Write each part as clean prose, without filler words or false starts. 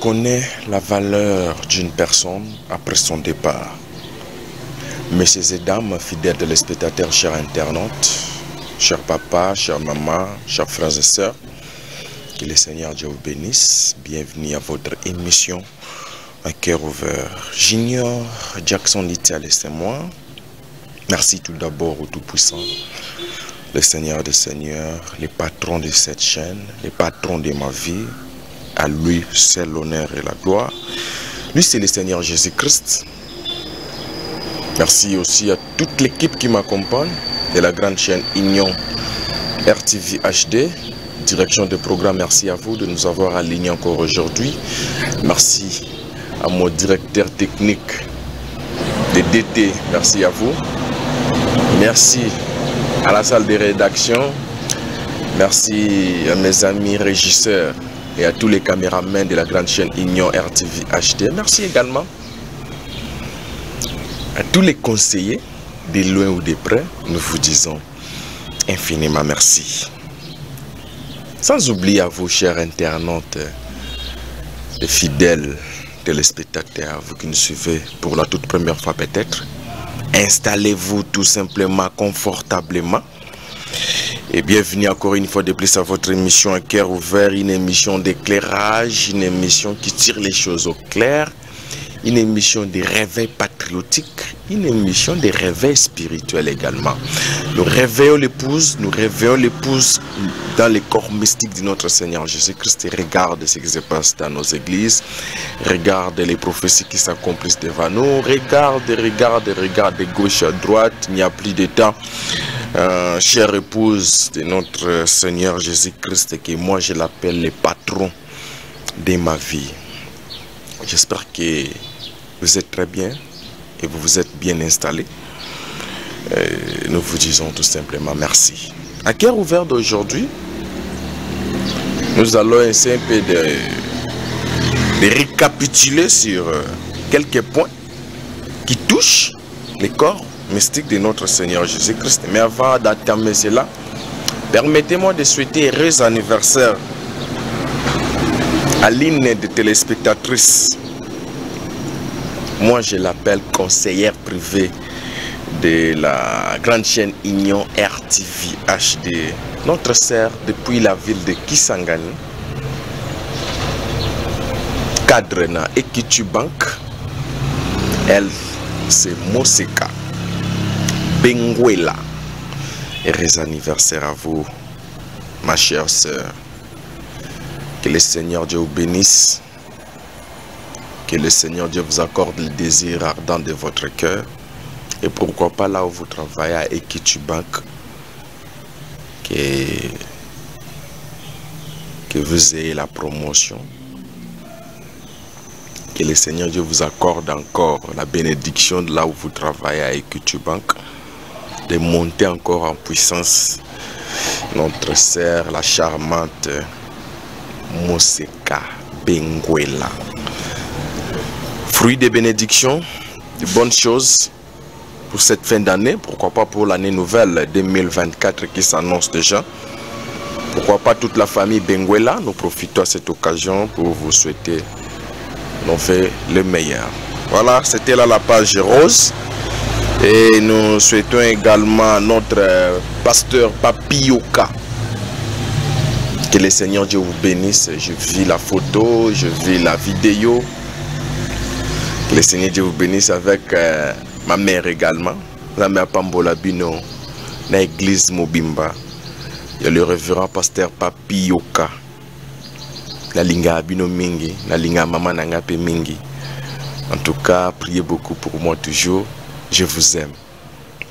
connaît la valeur d'une personne après son départ. Messieurs et dames, fidèles téléspectateurs, chers internautes, chers papas, chers mamans, chers frères et sœurs, que le Seigneur Dieu vous bénisse. Bienvenue à votre émission à cœur ouvert. Junior Jackson Littier, laissez-moi. Merci tout d'abord au Tout-Puissant, le Seigneur des Seigneurs, le patron de cette chaîne, le patron de ma vie. À lui, c'est l'honneur et la gloire. Lui, c'est le Seigneur Jésus-Christ. Merci aussi à toute l'équipe qui m'accompagne de la grande chaîne Union RTV HD, direction de programme. Merci à vous de nous avoir alignés encore aujourd'hui. Merci à mon directeur technique de DT. Merci à vous. Merci à la salle de rédaction. Merci à mes amis régisseurs et à tous les caméramans de la grande chaîne Union RTV HD. Merci également à tous les conseillers, de loin ou de près. Nous vous disons infiniment merci. Sans oublier à vous, chers internautes, les fidèles téléspectateurs, vous qui nous suivez pour la toute première fois peut-être, installez-vous tout simplement, confortablement. Et bienvenue encore une fois de plus à votre émission à cœur ouvert, une émission d'éclairage, une émission qui tire les choses au clair, une émission de réveil patriotique, une émission de réveil spirituel également. Nous réveillons l'épouse, dans les corps mystiques de notre Seigneur Jésus-Christ et regarde ce qui se passe dans nos églises, regarde les prophéties qui s'accomplissent devant nous, regarde de gauche à droite, il n'y a plus de temps. Chère épouse de notre Seigneur Jésus-Christ, que moi je l'appelle le patron de ma vie. J'espère que vous êtes très bien et vous vous êtes bien installés. Nous vous disons tout simplement merci. À cœur ouvert d'aujourd'hui, nous allons essayer un peu de récapituler sur quelques points qui touchent le corps mystique de notre Seigneur Jésus-Christ. Mais avant d'entamer cela, permettez-moi de souhaiter heureux anniversaire à l'une des téléspectatrices. Moi, je l'appelle conseillère privée de la grande chaîne Union RTV HD. Notre sœur depuis la ville de Kisangani, cadre na Equity Bank. Elle, c'est Moseka Benguela. Heureux anniversaire à vous, ma chère sœur. Que le Seigneur Dieu vous bénisse. Que le Seigneur Dieu vous accorde le désir ardent de votre cœur. Et pourquoi pas là où vous travaillez à Equity Bank. Que vous ayez la promotion. Que le Seigneur Dieu vous accorde encore la bénédiction de là où vous travaillez à Equity Bank. De monter encore en puissance notre sœur, la charmante Moseka Benguela. Fruit des bénédictions, de bonnes choses pour cette fin d'année, pourquoi pas pour l'année nouvelle 2024 qui s'annonce déjà. Pourquoi pas toute la famille Benguela, nous profitons à cette occasion pour vous souhaiter d'en faire le meilleur. Voilà, c'était là la page rose. Et nous souhaitons également notre pasteur Papi Yoka. Que le Seigneur Dieu vous bénisse. Je vis la photo, je vis la vidéo. Que le Seigneur Dieu vous bénisse avec ma mère également. La mère Pambola Bino, l'église Mobimba. Il y a le révérend pasteur Papi Yoka. La linga Bino Mingi, la linga Maman Nangape Mingi. En tout cas, priez beaucoup pour moi toujours. Je vous aime.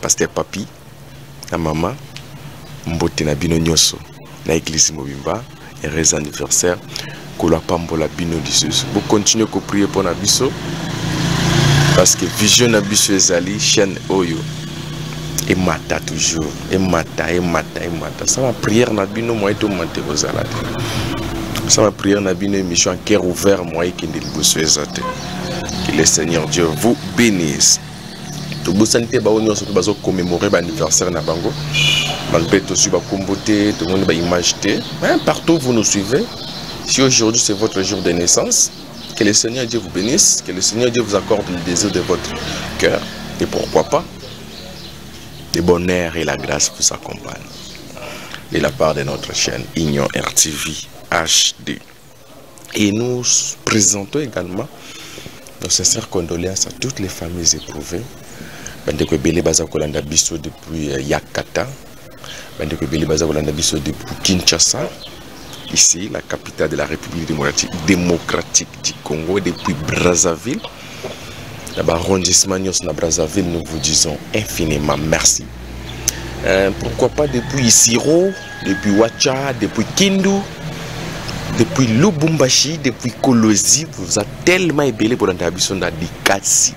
Pasteur Papi, la maman, Mbote Nabino Nyoso. L'église Mobimba, heureux anniversaire, Kola Pambola Bino Dissus. Vous continuez à prier pour Nabiso, parce que Vision Nabiso Ezali, chaîne Oyo, et Mata toujours, et Mata. Ça va prière Nabino, moi et tout monter vos alades. Ça va prière Nabino, émission à cœur ouvert, moi et Kendil Boussou Ezate. Que le Seigneur Dieu vous bénisse. Tout le monde a commémoré l'anniversaire de Nabango. Malgré tout, tout le monde a imagé. Partout où vous nous suivez, si aujourd'hui c'est votre jour de naissance, Que le Seigneur Dieu vous bénisse, que le Seigneur Dieu vous accorde le désir de votre cœur. Et pourquoi pas, le bonheur et la grâce vous accompagnent. De la part de notre chaîne Union RTV HD. Et nous présentons également nos sincères condoléances à toutes les familles éprouvées. Bandeko Belé Bazakolanda Bisso depuis Yakata. Bandeko Belé Bazakolanda Bisso depuis Kinshasa. Ici, la capitale de la République démocratique du Congo, depuis Brazzaville. D'abord, arrondissement de Brazzaville, nous vous disons infiniment merci. Pourquoi pas depuis Isiro, depuis Ouacha, depuis Kindu, depuis Lubumbashi, depuis Kolosi, vous avez tellement aimé pour l'intervention de Dikassi,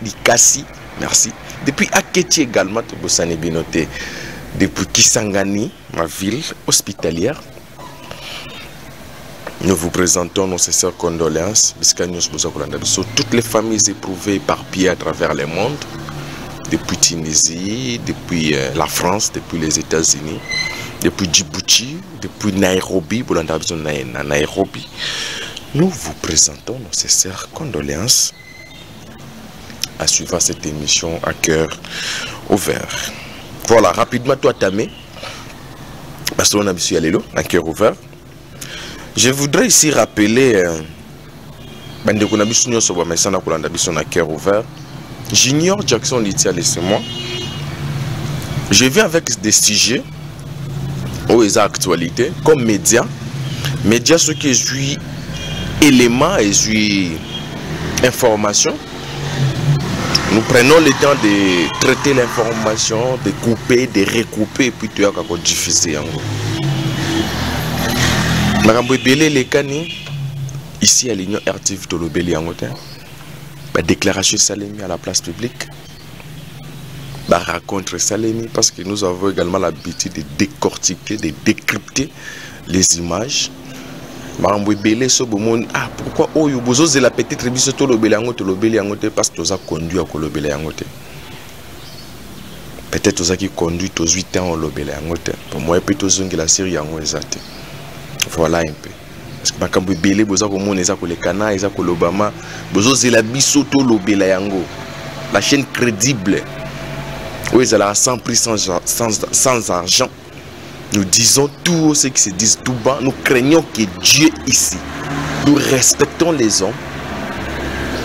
merci. Depuis Aketi également, depuis Kisangani, ma ville hospitalière. Nous vous présentons nos sincères condoléances, sur toutes les familles éprouvées éparpillées à travers le monde, depuis Tunisie, depuis la France, depuis les États-Unis, depuis Djibouti, depuis Nairobi, Nous vous présentons nos sincères condoléances à suivre cette émission à cœur ouvert. Voilà, rapidement, toi, Tamé, parce qu'on a monsieur Alélo, à cœur ouvert. Je voudrais ici rappeler, j'ignore Jackson Littier, laissez-moi. Je viens avec des sujets aux actualités, comme médias. Médias, ce qui est élément et information. Nous prenons le temps de traiter l'information, de couper, de recouper, et puis tu as encore diffusé. Ici à l'Union RTV de l'Obéli en hauteur, déclaration Salemi à la place publique, raconte Salemi parce que nous avons également l'habitude de décortiquer, de décrypter les images. Ah, pourquoi oh yo bozo de la petite tribu surtout l'Obéli en hauteur parce que nous avons conduit à l'Obéli en hauteur. Peut-être nous avons conduit aux 8 ans à l'Obéli en hauteur. Pour moi, plutôt que la Syrie en hauteur. Voilà un peu. Parce que quand vous avez les canards, l'Obama, vous avez la chaîne crédible. Vous avez sans prix, sans argent. Nous disons tout ce qui se dit tout bas. Nous craignons que Dieu ici. Nous respectons les hommes.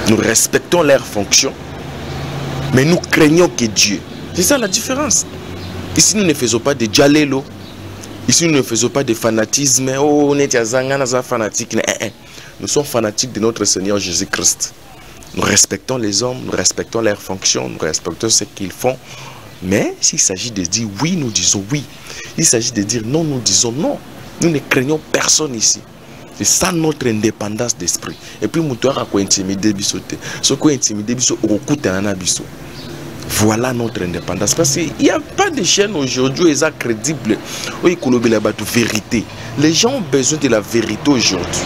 Nous respectons leurs fonctions. Mais nous craignons que Dieu. C'est ça la différence. Ici, nous ne faisons pas de djalélo. Ici, nous ne faisons pas de fanatisme. Oh, on est fanatique. Nous sommes fanatiques de notre Seigneur Jésus-Christ. Nous respectons les hommes, nous respectons leurs fonctions, nous respectons ce qu'ils font. Mais s'il s'agit de dire oui, nous disons oui. Il s'agit de dire non, nous disons non. Nous ne craignons personne ici. C'est ça notre indépendance d'esprit. Et puis, nous devons intimider Bissoté. Ce qu'on intimide Bissoté, on coûte un abisso. Voilà notre indépendance. Parce qu'il n'y a pas de chaîne aujourd'hui qui est crédible. Vérité. Les gens ont besoin de la vérité aujourd'hui.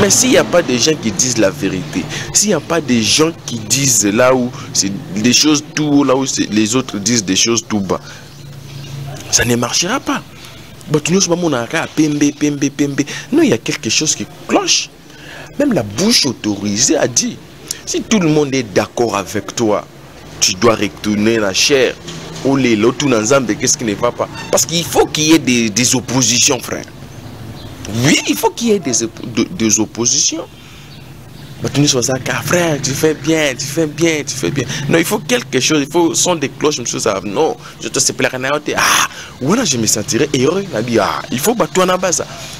Mais s'il n'y a pas de gens qui disent la vérité, s'il n'y a pas de gens qui disent là où c'est des choses tout haut, là où les autres disent des choses tout bas, ça ne marchera pas. Non, il y a quelque chose qui cloche. Même la bouche autorisée a dit, si tout le monde est d'accord avec toi, tu dois retourner la chair ou les lots tout ensemble. Qu'est-ce qui ne va pas? Parce qu'il faut qu'il y ait des oppositions, frère. Oui, il faut qu'il y ait des oppositions. Frère, tu fais bien, tu fais bien, tu fais bien. Non, il faut quelque chose. Il faut son des cloches. Non, je te sais pas. Ah, voilà, je me sentirais heureux. Ah, il faut battre en bas.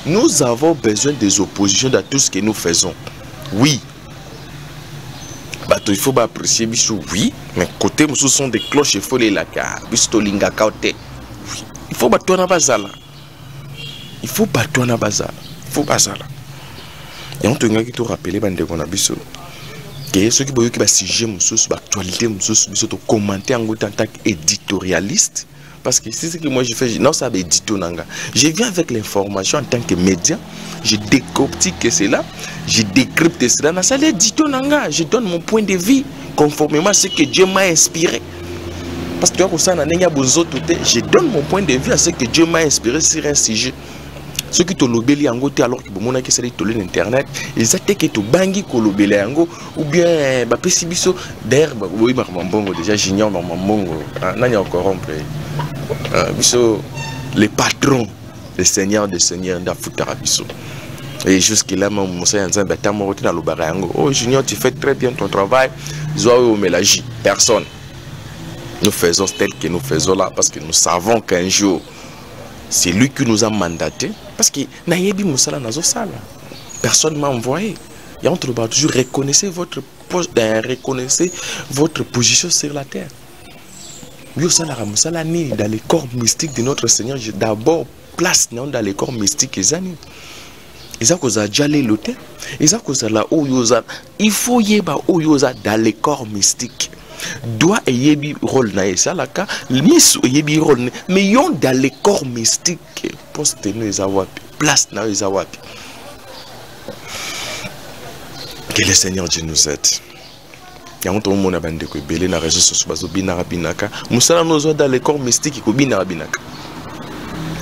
Nous avons besoin des oppositions dans tout ce que nous faisons. Oui. Il faut apprécier Bissou, oui, mais côté Moussou sont des cloches et folles la car. Bistolinga Kaote. Il faut battre un bazala. Il faut battre un bazala. Il faut bazala. Et on te dit que rappeler bande Bissou. Que ceux qui veulent que sujet Moussou, l'actualité Moussou, Bissou, te commenter en tant qu'éditorialiste. Parce que c'est ce que moi je fais, non, ça va édito nanga. Je viens avec l'information en tant que média, je décortique cela, je décrypte cela, ça va édito nanga. Je donne mon point de vue conformément à ce que Dieu m'a inspiré. Parce que tu vois, je donne mon point de vue à ce que Dieu m'a inspiré sur un sujet. Ceux qui ont lobé alors que c'est internet, ils ont bangi lobé ou bien pessibiso d'herbe, oui, déjà j'ignore encore les patrons, les seigneurs des seigneurs d'Afutarabiso. Et jusque-là, mon oh, Junior, tu fais très bien ton travail. Zoao Mélagi, personne. Nous faisons tel que nous faisons là parce que nous savons qu'un jour, c'est lui qui nous a mandaté. Parce que Nayebi Moussala Nazosala, personne ne m'a envoyé. Et entre toujours, reconnaissez votre position sur la terre. Dans les corps mystiques de notre Seigneur, j'ai d'abord place dans les corps mystiques et amis. Il faut yeba oyoza dans les corps mystiques. Doit yebi rôle na esalaka, miss yebi rôle mais yon dans les corps mystiques poste nous ezawapi, place na ezawapi. Que le Seigneur Dieu nous aide. Il y a un monde à bande que belé na réseaux sociaux bina binaka, musala nous dans les corps mystiques ko bina binaka.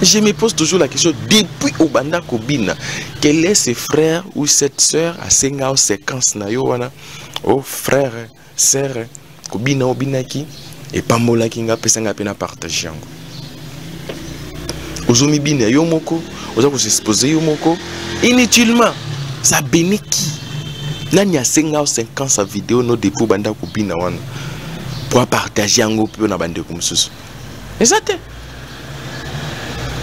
Je me pose toujours la question, depuis Obanda Kobina, quel est ce frère ou cette sœur à Sengao séquence na yowana? Oh frère, sœur, Kobina Obinaki, et Pambola Kinga Pesanga Pena partagé. Ozomi Bina Yomoko, Ozako s'exposer Yomoko, inutilement, ça bénit qui? Nanya Sengao séquence sa vidéo no depuis Obanda Kobina wana. Pour partager un peu na bande comme ça. Et ça t'es.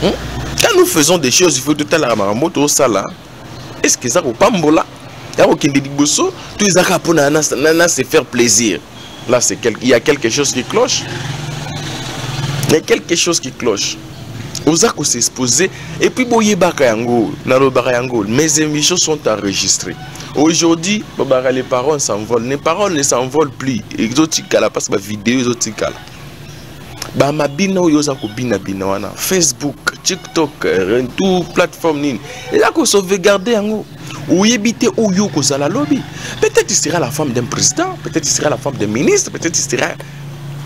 Quand nous faisons des choses, il faut tout à l'heure au sala. Est-ce que ça ne pas là? Il y a aucun dédibosso. Tout ça c'est faire plaisir. Là, il y a quelque chose qui cloche. Il y a quelque chose qui cloche. Osako s'exposer. Et puis, mes émissions sont enregistrées. Aujourd'hui, les paroles s'envolent. Les paroles ne s'envolent plus. Exotique à la passe, ma vidéo exotique à la. Bamabino yozako bina binawana Facebook, TikTok, tout plateforme nin. Et là qu'on sauvegarde en haut. Ou yébite ou yoko sala lobby. Peut-être il sera la femme d'un président, peut-être il sera la femme d'un ministre, peut-être il sera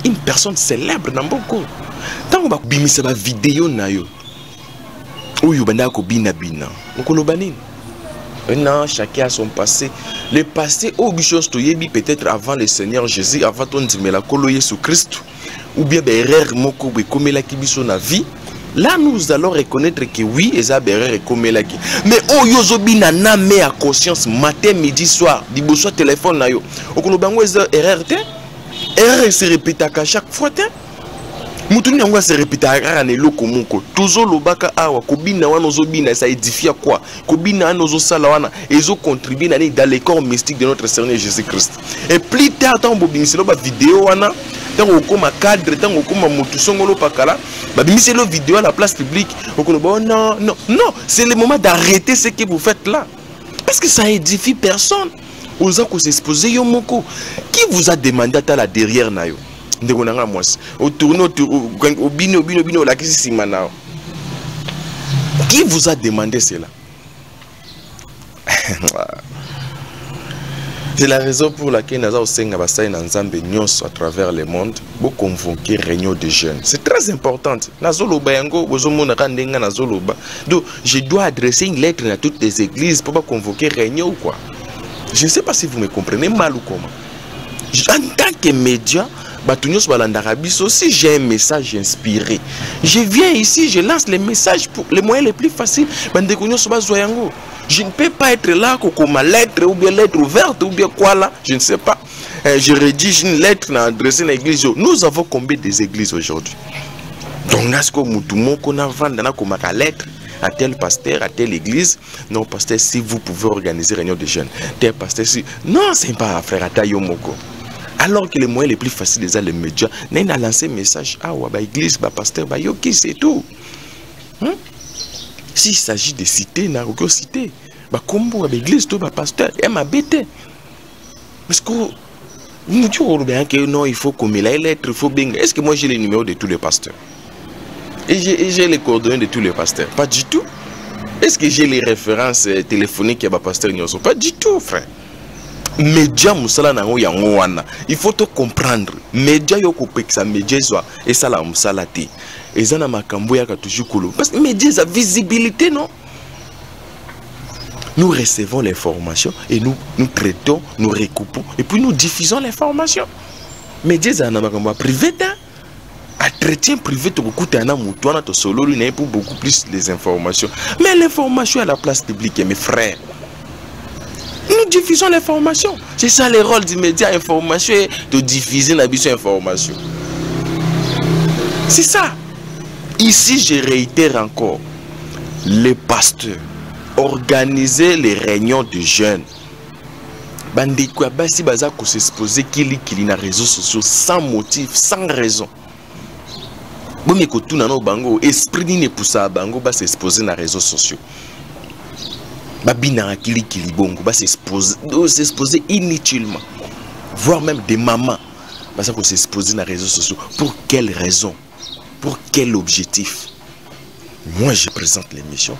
une personne célèbre dans beaucoup. Tant qu'on va bimisa ba vidéo na yo. Ou yobandako bina bina. Okolobani. Non, chacun a son passé. Le passé au bichos to yebi peut-être avant le Seigneur Jésus, avant ton dimela koloye sous Christ. Ou bien erreur moko comme la qui biso na vie là nous allons reconnaître que oui eza erreur comme la qui mais oyozobi na na me à conscience matin midi soir diboso téléphone na yo okolobango eza erreur te erreur se répète à chaque fois te mutuni yango se répète à neloko moko toujours lobaka awa kobina wana ozobina ça édifie quoi kobina anozo sala wana ezo contribuer dans les corps mystiques de notre Seigneur Jésus-Christ et plus tard tant bobimiselo ba vidéo wana tant qu'on a cadre, tant qu'on a motosongolo pakala, babimissez le vidéo à la place publique. Non, non, non, c'est le moment d'arrêter ce que vous faites là, parce que ça édifie personne. Vous avez exposé Yomoko. Qui vous a demandé à la derrière nayo? Ndegonanga mwasi. Au tourneau, au bino, bino, bino, la kisi simana. Qui vous a demandé cela? C'est la raison pour laquelle nous avons à travers le monde pour convoquer réunion de jeunes. C'est très important. Donc, je dois adresser une lettre à toutes les églises pour convoquer réunion ou quoi. Je ne sais pas si vous me comprenez mal ou comment. En tant que média, si j'ai un message inspiré, je viens ici, je lance les messages pour les moyens les plus faciles. Je ne peux pas être là comme ma lettre ou bien lettre ouverte ou bien quoi là, je ne sais pas. Je rédige une lettre adressée à l'église. Nous avons combien des églises aujourd'hui? Donc, là, ce que nous avons comme ma lettre à tel pasteur, à telle église. Non, pasteur, si vous pouvez organiser une réunion de jeunes, tel pasteur, si. Non, ce n'est pas un frère à Tayomoko. Alors que les moyens les plus faciles, les médias, ils ont lancé un message à l'église, à pasteur, à Yoki, c'est tout. S'il s'agit de citer, n'a aucune cité. Bah combo, l'église, tout, bah pasteur, elle m'a bêté. Parce que nous disons que non, il faut comme la lettre, il faut bien. Est-ce que moi j'ai les numéros de tous les pasteurs? Et j'ai les coordonnées de tous les pasteurs? Pas du tout. Est-ce que j'ai les références téléphoniques à pasteur Nyonso? Pas du tout, frère. Média musala na ngo ya ngwana. Il faut te comprendre. Média yoko peksa média zwa et ça la musalati. Et ça n'a pas toujours coulé. Parce que les médias ont visibilité, non? Nous recevons l'information et nous traitons, nous recoupons et puis nous diffusons l'information. Mais Dieu a un privé entretien privé, tu as pour beaucoup plus les informations. Mais l'information à la place publique, mes frères. Nous diffusons l'information. C'est ça le rôle du média, information et de diffuser l'information. C'est ça. Ici, je réitère encore. Les pasteurs organiser les réunions de jeunes. Bandi quoi basi baza ko s'exposer kili na réseaux sociaux sans motif, sans raison. Bon mais ko tout na no bango esprit ni ne poussa bango ba s'exposer na réseaux sociaux. Babina kili bongo ba s'exposer inutilement. Voire même des mamans baza ko s'exposer na réseaux sociaux pour quelle raison? Pour quel objectif? Moi, je présente l'émission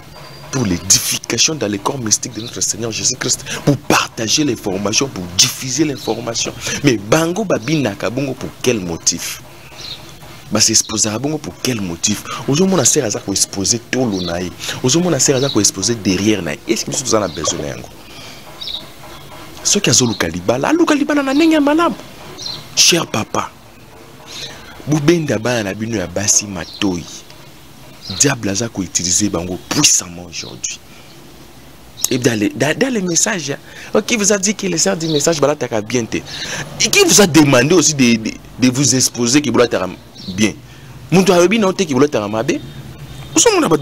pour l'édification dans les corps mystiques de notre Seigneur Jésus-Christ, pour partager l'information, pour diffuser l'information. Mais Bango Babinaka Bongo pour quel motif? Bah c'est exposé à Bongo pour quel motif? Aujourd'hui, on a serré à ça qu'on exposait tout le naï. Aujourd'hui, on a serré à ça qu'on exposait derrière naï. Est-ce que nous avons besoin d'un coup? Ce qui a zolo Kalibala, Lukalibala n'a rien malab. Cher papa, Boubenda Ba la binu à Bassi Matoi. Diable a utilisé Bango puissamment aujourd'hui. Et dans les messages, qui vous a dit que les sœurs du message, Balatara bien été. Et qui vous a demandé aussi de vous exposer que Balatara bien. Moutouabi n'a été que Balatara mabé. Où sont mon abat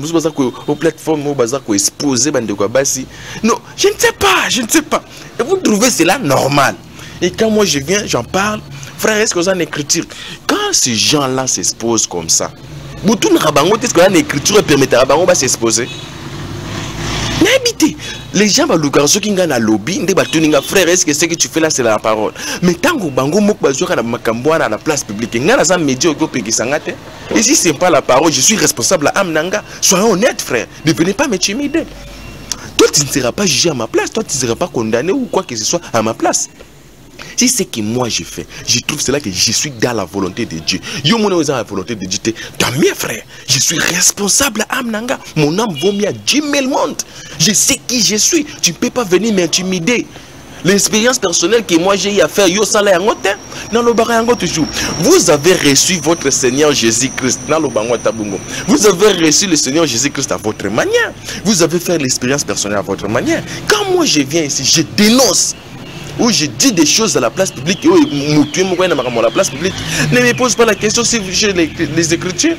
aux plateformes, aux bazars, aux exposés, Bandekabasi. Non, je ne sais pas, je ne sais pas. Et vous trouvez cela normal. Et quand moi je viens, j'en parle. Frère, est-ce que vous avez une écriture? Quand ces gens-là s'exposent comme ça, Boutoun Rabango, est-ce que l'écriture permet à Rabango de s'exposer? N'habitez. Les gens vont le ceux qui ont un lobby, ils vont frère, est-ce que ce que tu fais là, c'est la parole? Mais tant que Bango Mokbazo à la place publique, il y a des médias au groupe qui s'engagent. Et si ce n'est pas la parole, je suis responsable à Amnanga. Soyez honnête, frère. Ne venez pas me timider. Toi, tu ne seras pas jugé à ma place. Toi, tu ne seras pas condamné ou quoi que ce soit à ma place. Si c'est ce que moi je fais, je trouve cela que je suis dans la volonté de Dieu. Yo mon dans la volonté de Dieu. Dans mes frères, je suis responsable à Amnanga. Mon âme vaut mieux à 10 000 mondes. Je sais qui je suis. Tu ne peux pas venir m'intimider. L'expérience personnelle que moi j'ai eu à faire, yo salaire dans le barango toujours. Vous avez reçu votre Seigneur Jésus-Christ dans le bango tabungo. Vous avez reçu le Seigneur Jésus-Christ à votre manière. Vous avez fait l'expérience personnelle à votre manière. Quand moi je viens ici, je dénonce. Où je dis des choses à la place publique et où je me à la place publique, ne me pose pas la question si j'ai les écritures.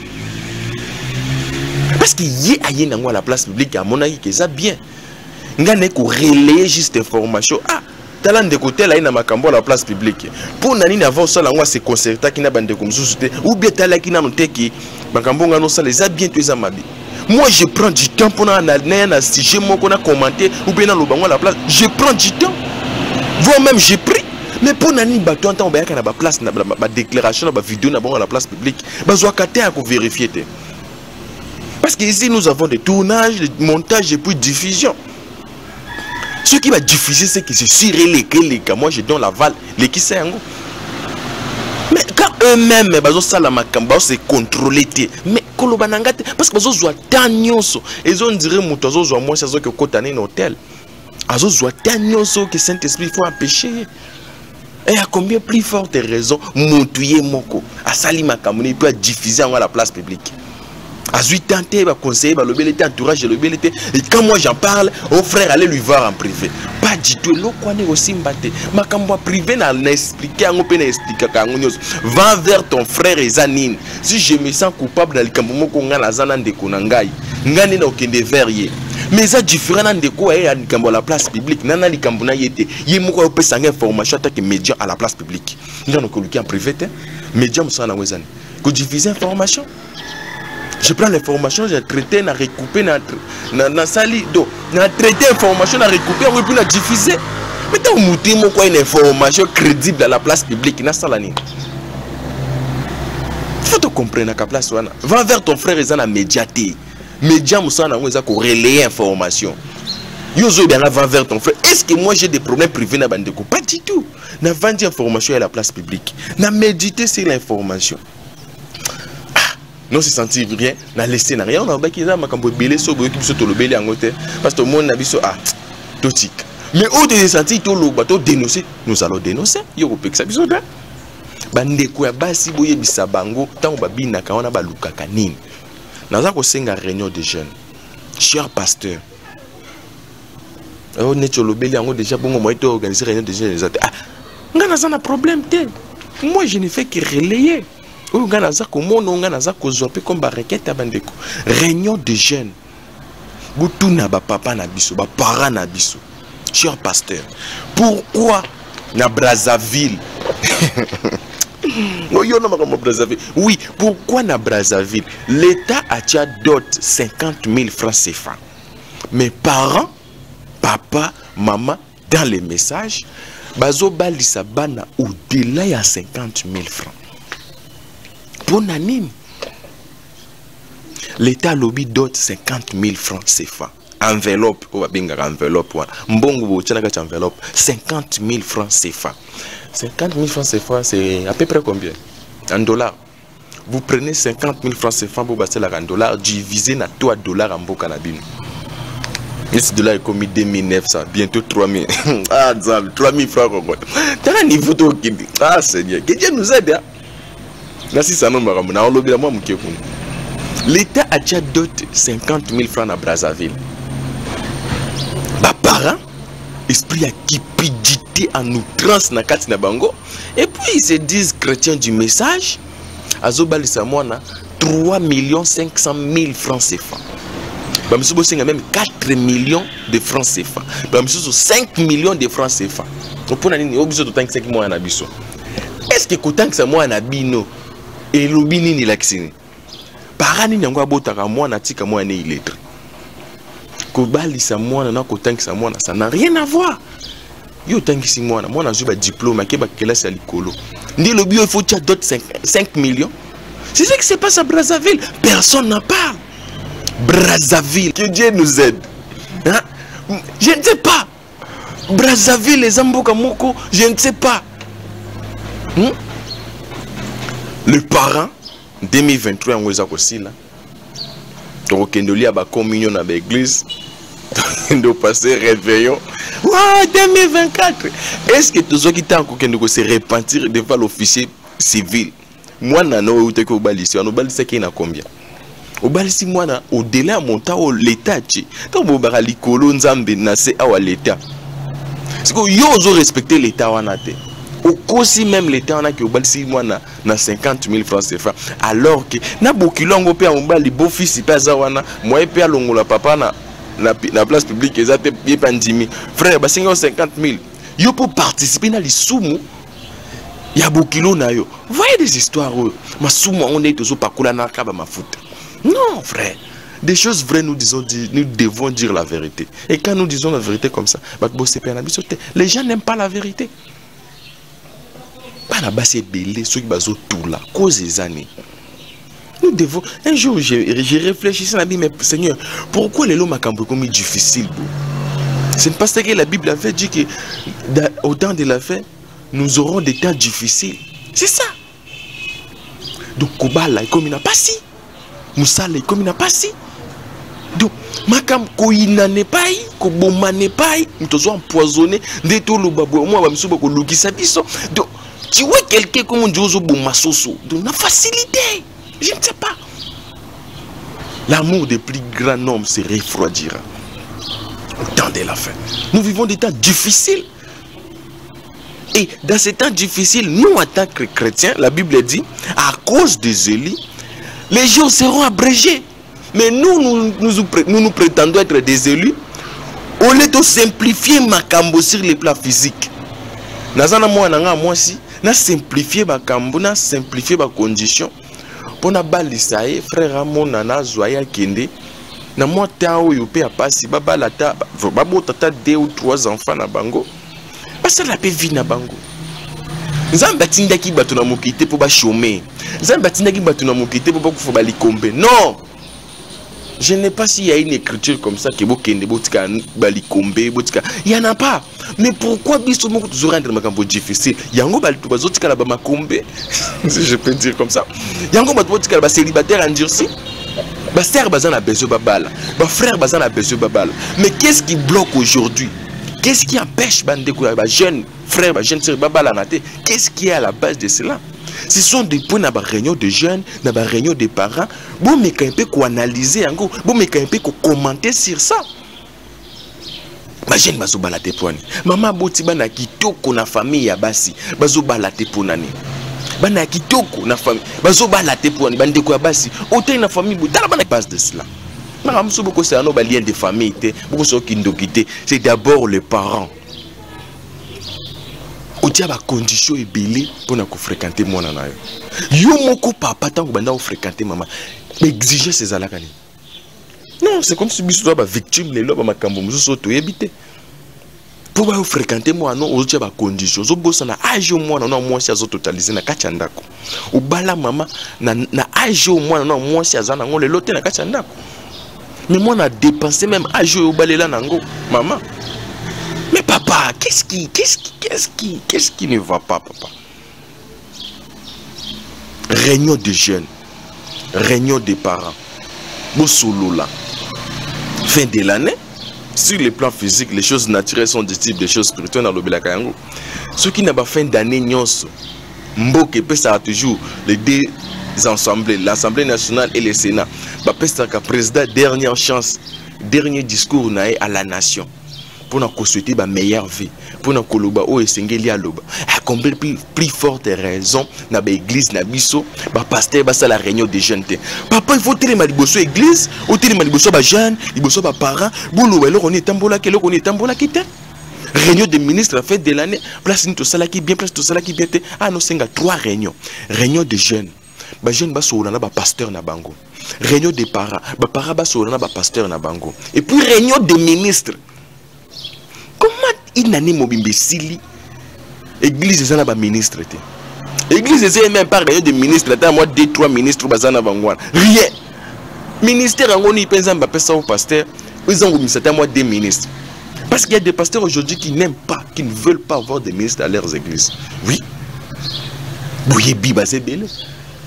Parce qu'il y a à la place publique, à mon avis, que ça bien. Il y a relayer juste information. Ah, talent de côté, là, il y a la place publique. Pour nous avons ça, c'est concerté qui n'a pas de consulté. Ou bien, talent qui n'a pas de qui les a bien tous à ma vie. Moi, je prends du temps pour un sujet, moi, qu'on a commenté, ou bien, dans la place, je prends du temps. Voire même j'ai pris, mais pour nani bateau en temps on a place na ba déclaration na vidéo na bon à la place publique, ba zo katé à vérifier. Parce que ici nous avons des tournages, des montages et puis diffusion. Ce qui va diffuser c'est que c'est sur les moi je donne l'aval les qui c'est. Mais quand eux-mêmes ba zo sala makamba c'est contrôlé mais kolobananga parce que ba zo zo tanyoso et on dirait moto zo zo moi c'est zo que kotane un hôtel. Azozoa tanyoso que Saint-Esprit faut empêcher. Et à combien plus forte raison montuyer moko asali makamoni peut diffuser à la place publique. Azui tenter va conseiller va lober l'été entourage lober l'été et quand moi j'en parle au frère allez lui voir en privé. Pas du tout lo koné aussi mbaté. Makambo privé na expliquer ngo pe na expliquer kangonyoso. Va vers ton frère Ezanine. Si je me sens coupable dans le kambo moko ngana zana ndeko na ngai. Ngani na okende vers ye. Mais ça différent de quoi est à la place publique. Nana li kambuna yete. Yemoko pe sanga information tant que média à la place publique. Nous avons colloqué en privé. Média moussa na wezani. Que diffuser information. Je prends l'information, j'ai traité, j'ai recoupé, j'ai sali, j'ai traité l'information, j'ai recoupé, j'ai pu la diffuser. Mais t'as mouté mon quoi une information crédible à la place publique. Na salani. Faut te comprendre qu'à place wana. Va vers ton frère et ça na médiaté. Média moussa na weza ko relayer information. Yozo bien va vers ton frère. Est-ce que moi j'ai des problèmes privés na bande ko? Pas du tout. Na vendre information à la place publique. Na méditer sur l'information. Ah, non se sentir rien, na laisser na rien. On a ba ki za makambo belé so boyo ki biso to lobeli angote. Parce que monde na biso ah. Mais au désenti, tout le bateau dénoncer, nous allons dénoncer. Il y a ça besoin d'un. Bandeko ya basi boye bisabango, tant babina kaona baluka kanini. Naza ko senga réunion de jeunes. Cher pasteur. On est au lobeli ango déjà bongo moi to organiser réunion de jeunes. Ah, nga naza na problème té. Moi je ne fais que relayer. O nga naza ko mono nga naza ko zoper comme ba requête bandeko. Réunion de jeunes. Butuna ba papa na biso, ba para na biso. Cher pasteur, pourquoi na Brazzaville? Oui, pourquoi na Brazzaville l'État a doté 50 000 francs CFA. Mes parents, papa, maman, dans les messages, bazoba lisabana au-delà y a 50 000 francs. Pour Nanim, l'État lobby dote 50 000 francs CFA. Enveloppe, on va bien enveloppe, mbongo, tiens la enveloppe, 50 000 francs CFA. 50 000 francs CFA, c'est à peu près combien? En dollars. Vous prenez 50 000 francs CFA pour passer la en dollars, divisé dans 3 dollars en bon cannabis. Et ce dollar est commis 2 900, bientôt 3 000. Ah, 3 000 francs. T'as un niveau de. Ah, Seigneur, que Dieu nous aide. Merci, ça nous m'a ramené. L'État a déjà doté 50 000 francs à Brazzaville. Bah, parents, esprit à cupidité en outrance na katina bango, et puis ils se disent chrétiens du message. Azobali Samwana 3 500 000 francs CFA. Bamiso Bosenga même 4 millions de francs CFA. Bamiso 5 millions de francs CFA. Donc pour nani obiso totank 5 mois na biso. Est-ce que kotank Samwana na bino et lobini ni laksini? Parani nyango abotaka mwana tika mwana illettré. Kobali Samwana na kotank Samwana ça n'a rien à voir. Yo tangi si mwana, mwana azwi ba diplôme ke ba kelasi ya likolo. Ndi lobi il faut tia d'autres 5 millions. C'est ce qui se passe à Brazzaville, personne n'en parle. Brazzaville, que Dieu nous aide. Hein? Je ne sais pas. Brazzaville les Amboka Moko, je ne sais pas. Hmm? Le parent 2023 en Ouzak aussi là. Donc Kendoli a ba communion dans l'église. De passer réveillon. Wow, 2024. Est-ce que tous ceux qui t'ont qu'on se repentir devant l'officier civil? Moi, nano, je suis balissé. On balissé qui n'a combien? On balissé moi na au-delà montant au l'État. Tant que barali colon zambe nasse à l'État. C'est que yo ont respecté l'État en a été. Au cosi même l'État on a que balissé moi na 50 000 francs CFA. Alors que na bokilongo pe on bali beau fils pas zawana. Moi pe longo la papa na. La place publique est à payer pandémie. Frère, bah 50 000. Yo pour participer dans les soumous. Il y a beaucoup de yo. Voyez des histoires. Ma soumou on est toujours pas cool à narcaba ma foot. Non, frère. Des choses vraies nous disons, nous devons dire la vérité. Et quand nous disons la vérité comme ça, les gens n'aiment pas la vérité. Pas la basse belé, ceux qui basent tout là, cause des années. Nous devons. Un jour, j'ai réfléchi sur la Bible, mais Seigneur, pourquoi les lois macambres comme difficile? C'est parce que la Bible avait dit que au temps de la fin, nous aurons des temps difficiles. C'est ça. Donc, Kobala, comme il n'a pas si. Moussala, comme il n'a pas si. Donc, Makam, Koïna n'est pas si. Koboma n'est pas si. Nous sommes empoisonnés. Dès tout le babou, moi, je suis empoisonné. Donc, tu vois quelqu'un comme Diozo Bomasoso. Donc, on a facilité. Je ne sais pas. L'amour des plus grands hommes se refroidira au temps de la fin. Nous vivons des temps difficiles. Et dans ces temps difficiles, nous en tant que chrétiens, la Bible dit, à cause des élis, les jours seront abrégés. Mais nous prétendons être des élus. On est tout simplifié ma cambo sur les plans physiques. Nous simplifié ma cambo, nous simplifié ma condition. On a balisé, frère Amon, nana zoya kende. Na moi tao yopé a passé, baba la ta, babo tata 2 ou 3 enfants na bango. Parce la paix vie na bango. Zambatinda ki batuna mokité pour ba chômer. Zambatinda ki batuna mokité pour ba kufa likombe. Non. Je ne sais pas s'il y a une écriture comme ça qui bokende botika balikombe botika. Il y en a pas. Mais pourquoi biso moko toujours rendre makambo difficile? Yango balito bazotika la ba makombe. Si je peux dire comme ça. Yango batotika ba célibataire endurci. Ba sœur bazana besoin babala. Ba frère bazana besoin babala. Mais qu'est-ce qui bloque aujourd'hui? Qu'est-ce qui empêche les jeunes frères, les jeunes sœurs, qu'est-ce qui est à la base de cela? Ce sont des points dans la réunion de jeunes, dans la réunion des parents. Vous me pouvez analyser, vous pouvez commenter sur ça. Imagine bazo balate pwani. Mama botiba na kitoko na famille ya basi. Bazo balate ponani. Bana kitoko na famille. Bazo balate pwani bande ko basi. Ote na famille botala bana passe de cela. Mama msubu ko se ano ba lien de famille té. Boko so kindokité, c'est d'abord les parents. Otia ba condition ebele pona ko fréquenter mwana na yo. Yo moko papa tango banda ko fréquenter maman. Exiger ses alakani. Non, c'est comme si tu étais victime de l'homme à Kamboum. Pour fréquenter moi, non, aux conditions. Aux besoins, na âge au moins, non, moins si à totaliser na kachandako. Au bala maman, na âge au moins, non, moins si à zanango le loté na kachandako. Mais moi, na dépensé même âge au balela nango, maman. Mais papa, qu'est-ce qui ne va pas, papa? Réunion des jeunes, réunion des parents. Bossolola. Fin de l'année, sur le plan physique, les choses naturelles sont des types de choses spirituelles dans le Bélakayango. Ce qui n'a pas fin d'année, Mboke pesa toujours les deux assemblées, l'Assemblée nationale et le Sénat. Pesa ka président, dernière chance, dernier discours à la nation. Pour nous souhaiter la meilleure vie, pour nous souhaiter la meilleure vie, pour nous souhaiter plus forte raison dans l'église, dans le pasteur, dans la réunion des jeunes. Papa, il faut que tu aies l'église, il faut que tu aies jeunes, il faut que tu aies parents, réunion des ministres à la fin de l'année, place tout ça qui bien, place tout ça qui bien. Ah non, c'est trois réunions. Réunion des jeunes. Les jeunes sont là, pasteur na bango. Réunion des parents, les parents sont là, pasteur na bango. Et puis réunion des ministres. Comment il année mobimbe sili église ezana ba ministre té église ezé même pas réunion de ministre là moi deux trois ministres bazana bangwana rien ministère ngoni penza mba pesa au pasteur ils ont misata moi des ministres parce qu'il y a des pasteurs aujourd'hui qui n'aiment pas qui ne veulent pas avoir des ministres à leurs églises. Oui. Boye bi Bozé Belé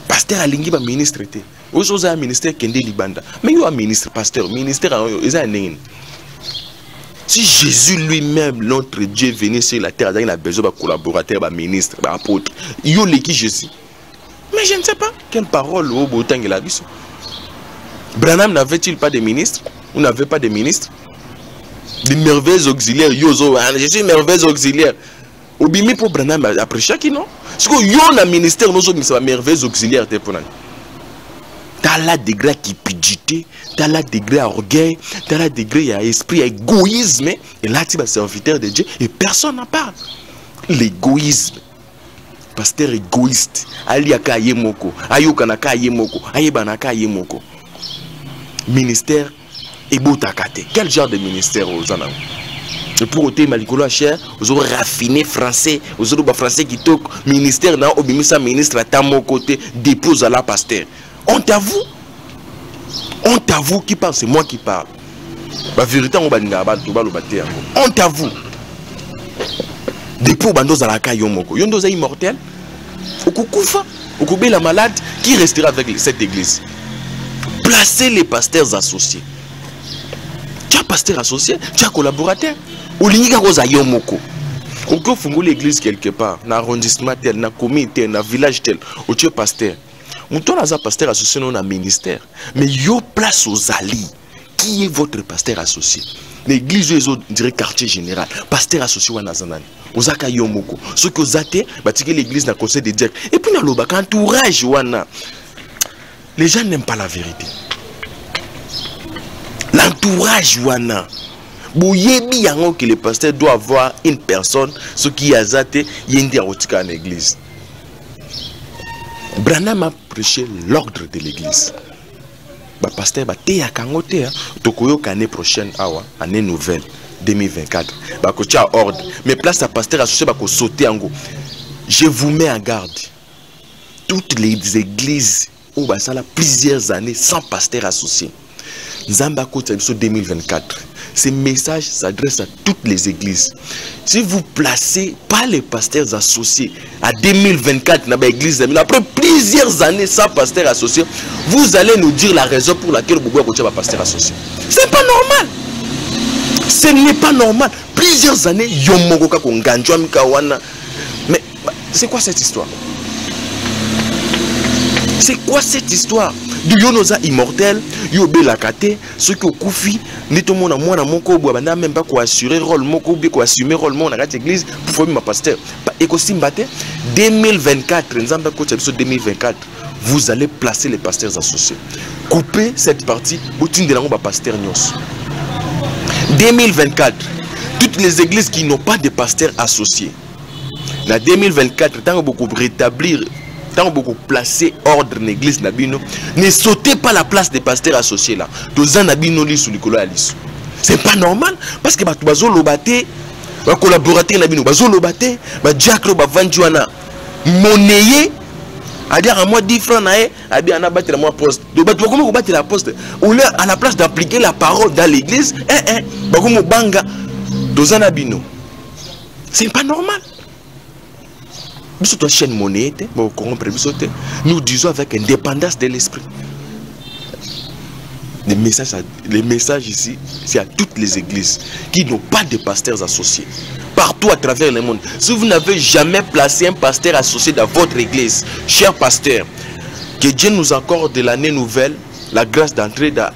pasteur alingi ba ministre té aujourd'hui un ministère kende libanda mais il y a un ministre pasteur ministère ils ont nini. Si Jésus lui-même, notre Dieu, venait sur la terre, il a besoin de collaborateurs, de ministres, d'apôtres. Il y a qui Jésus. Mais je ne sais pas quelle parole au bout de la Bible. Branham n'avait-il pas de ministres? Ou n'avait pas de ministres? Des merveilles auxiliaires. Je suis merveilles auxiliaires. Au bimi pour Branham, après chaque non? Parce que yo na ministère, nous sommes merveilles auxiliaires. T'as la degré qui pidité, t'as la degré à orgueil, t'as la degré à esprit, à égoïsme. Et là, tu vas serviteur de Dieu et personne n'en parle. L'égoïsme. Pasteur égoïste. Aliaka yemoko, ayokanaka yemoko, ayebanaka yemoko. Ministère ebotakate. Quel genre de ministère aux anam? Pour ôter Malikolo cher, aux autres raffinés français, aux autres français qui toquent. Ministère n'a obémi sa ministre à ta mon côté, dépose à la pasteur. On t'avoue qui parle, c'est moi qui parle. La vérité, on va dire que c'est on t'avoue. Depuis que nous avons été immortels, on la malade qui restera avec cette église. Placez les pasteurs associés. Tu as pasteur associé, tu as collaborateur. On a l'église quelque part, dans l'arrondissement tel, dans la commune tel, dans le village tel, où tu es pasteur. Mouton a pasteur associé non à ministère. Mais yo place aux alliés. Qui est votre pasteur associé? L'église les autres dirait quartier général. Pasteur associé ou nazanan. Ozaka yomoko. Ceux qui osate, bâtir l'église dans le conseil de direction. Et puis dans le bac entourage ouana. Les gens n'aiment pas la vérité. L'entourage ouana. Boyebi yango que le pasteur doit avoir une personne. Ce qui azate yendi arotika en église. Branham a prêché l'ordre de l'église. Le pasteur a dit qu'il y a l'année prochaine, année nouvelle, 2024. Il y a ordre. Mais place à pasteur associé, il y a sauté. Je vous mets en garde. Toutes les églises où il y a plusieurs années sans pasteur associé. Nous avons dit 2024. Ce message s'adresse à toutes les églises. Si vous placez pas les pasteurs associés à 2024 dans l'église, après plusieurs années sans pasteurs associés, vous allez nous dire la raison pour laquelle vous ne pouvez pas pasteur associé. Ce n'est pas normal. Ce n'est pas normal. Plusieurs années, Yomogoka Konganjouam Kawana. Mais c'est quoi cette histoire? C'est quoi cette histoire? Du Yonoza immortel, Yobé Lakate, ce que Koufi, Netomon à moi, à mon cobo, n'a même pas quoi assurer rôle, mon cobo, quoi assumer rôle, mon agat église, pour former ma pasteur. Et qu'au Simbate, 2024, nous avons coach 2024, vous allez placer les pasteurs associés. Coupez cette partie, boutine de la robe à pasteur Nyos. 2024, toutes les églises qui n'ont pas de pasteurs associés, en 2024, tant beaucoup rétablir. Tant beaucoup placer ordre dans l'église Nabino, ne sautez pas la place des pasteurs associés là. Tous Nabino li sous le colo Alice. C'est pas normal parce que Batubazo Lobaté, ma collaborateur Nabino, Bazo Lobaté, ma Jack Loba Vanjuana, monnayé, à dire à moi 10 francs naé, à bien à battre la moi poste. Donc Batuba comment vous battez la poste? Ou là à la place d'appliquer la parole dans l'église, Bakou Banga, tous Nabino. C'est pas normal. Nous disons avec indépendance de l'esprit. Les messages ici, c'est à toutes les églises qui n'ont pas de pasteurs associés. Partout à travers le monde. Si vous n'avez jamais placé un pasteur associé dans votre église, cher pasteur, que Dieu nous accorde de l'année nouvelle, la grâce d'entrer à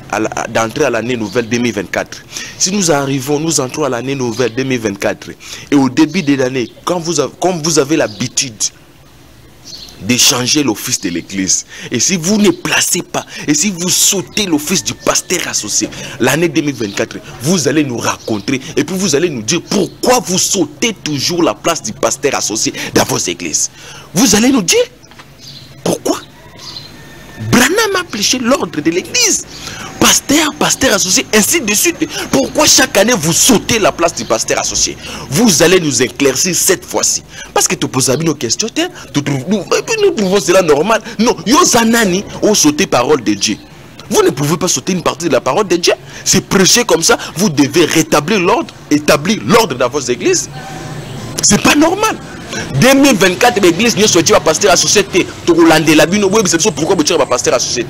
l'année nouvelle 2024. Si nous arrivons, nous entrons à l'année nouvelle 2024. Et au début de l'année, comme vous avez l'habitude d'échanger l'office de l'église, et si vous ne placez pas, et si vous sautez l'office du pasteur associé, l'année 2024, vous allez nous rencontrer et puis vous allez nous dire pourquoi vous sautez toujours la place du pasteur associé dans vos églises. Vous allez nous dire pourquoi. Branham a prêché l'ordre de l'église. Pasteur, pasteur associé, ainsi de suite. Pourquoi chaque année vous sautez la place du pasteur associé? Vous allez nous éclaircir cette fois-ci. Parce que tu poses nos questions, nous trouvons cela normal. Non, Yosanani ont sauté parole de Dieu. Vous ne pouvez pas sauter une partie de la parole de Dieu. C'est prêché comme ça. Vous devez rétablir l'ordre, établir l'ordre dans vos églises. C'est pas normal. 2024, l'église ne sortit pas pasteur associé. Tu Hollandais la bino, oui, c'est pourquoi vous tirez pas pasteur associé.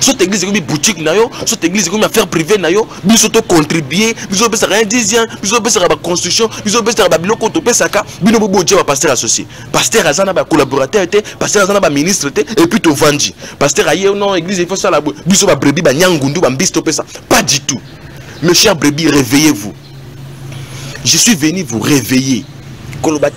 Cette église est comme une boutique nayo, cette église est comme une affaire privée nayo. Nous auto contribuer, nous autres ça rien dixième, nous autres ça la construction, nous autres ça la biloko topé saka. Bino bobo tirez pas pasteur associé. Pasteur Azana ba collaborateur était, pasteur Azana ba ministre était, et puis tu vendis. Pasteur aïe non église il faut ça la boue. Biso ba brebis ba nyangundu ba mbis topé ça. Pas du tout. Mes chers brebis, réveillez-vous. Je suis venu vous réveiller. Regarde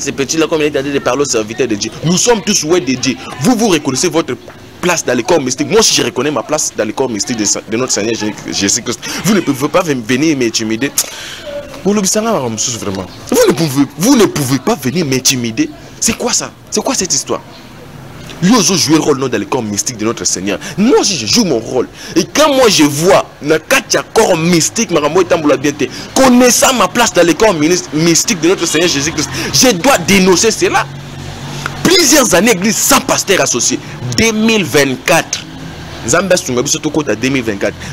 ces petits-là comme il est en train de parler aux serviteurs de Dieu. Nous sommes tous ouais de Dieu. Vous reconnaissez votre place dans le corps mystique. Moi aussi, je reconnais ma place dans le corps mystique de notre Seigneur Jésus-Christ. Vous ne pouvez pas venir m'intimider. Vous ne pouvez pas venir m'intimider. C'est quoi ça? C'est quoi cette histoire? Lui aussi joue le rôle dans le corps mystique de notre Seigneur. Moi aussi je joue mon rôle. Et quand moi je vois dans le corps mystique, connaissant ma place dans le corps mystique de notre Seigneur Jésus-Christ, je dois dénoncer cela. Plusieurs années église sans pasteur associé. 2024.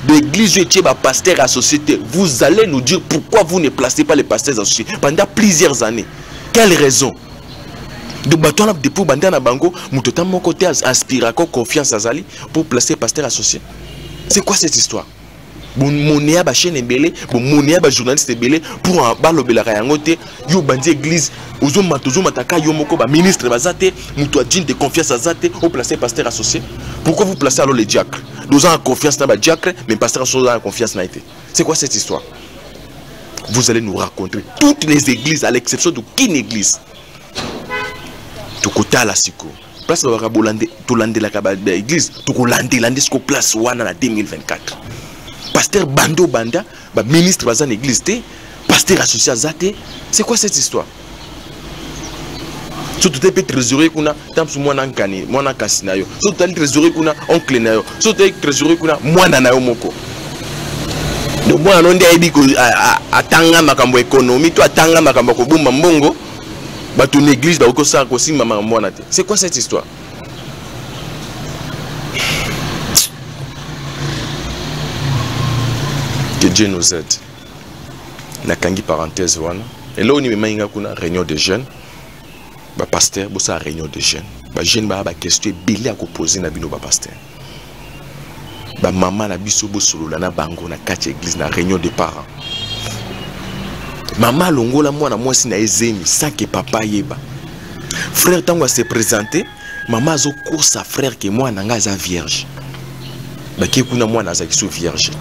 L'église est un pasteur associé. Vous allez nous dire pourquoi vous ne placez pas les pasteurs associés pendant plusieurs années. Quelle raison? De bâton depuis Bandana Bango, Moutoutam mon côté aspire confiance à Zali pour placer pasteur associé. C'est quoi cette histoire? Bon monéa ba chaîne belé, bon monéa ba journaliste belé pour en bas lobela yangote, yo bandi église, ozo matozo mataka yo moko ba ministre bazate, moutoua digne de confiance à Zate au placer pasteur associé. Pourquoi vous placez alors les diacres? Nous avons confiance dans ba diacre, mais pasteur associé a confiance n'a été. C'est quoi cette histoire? Vous allez nous raconter toutes les églises à l'exception d'aucune église. Tu as la psycho. Place la Bolande, tu l'as la église, tu l'as la place Wana en 2024. Pasteur Bando Banda, ministre Bazan église, pasteur associé à Zate. C'est quoi cette histoire? Surtout tu es trésorier qu'on a, tant que moi n'en canne, moi n'en cassinayo. Surtout tu es trésorier qu'on a, oncle nayo. Surtout tu es trésorier qu'on a, moi n'en ayo moko. Donc moi on dit que à tanga makambo économie, toi tanga makambo boum mbongo. une église, c'est quoi cette histoire? Que Dieu nous aide. Nakangi parenthèse wana. Et là on y met une réunion des jeunes. Bah pasteur, bon ça réunion des jeunes. Bah jeunes bah bah question bille à poser na bino bah pasteur. Bah maman na biso bo solo la na bango na quatre églises na réunion des parents. Maman longo la moi na moi si na ezemi sans que papa yeba. Frère tango s'est présenté, maman zo court sa frère que moi nanga za vierge. Bah qui kuna moi na za ki so vierge.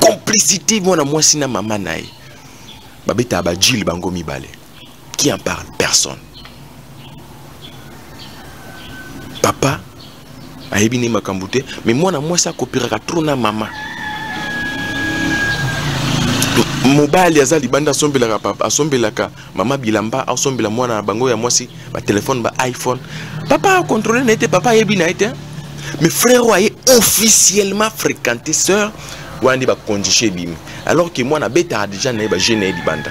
Complicité, moi, si na maman nae. Babeta abadjil bango mi balé. Qui en parle? Personne. Papa, aébini ma kambouté, mais moi, ça copiera trop na maman. Mon bal yaza libanda sombela papa, sombelaka, maman bilamba, sombela moi na bango ya moi si, ma téléphone, ma iPhone. Papa a contrôlé n'était papa aébini été. Mes frères ont officiellement fréquenté sœur. Alors que moi, je déjà gêné banda.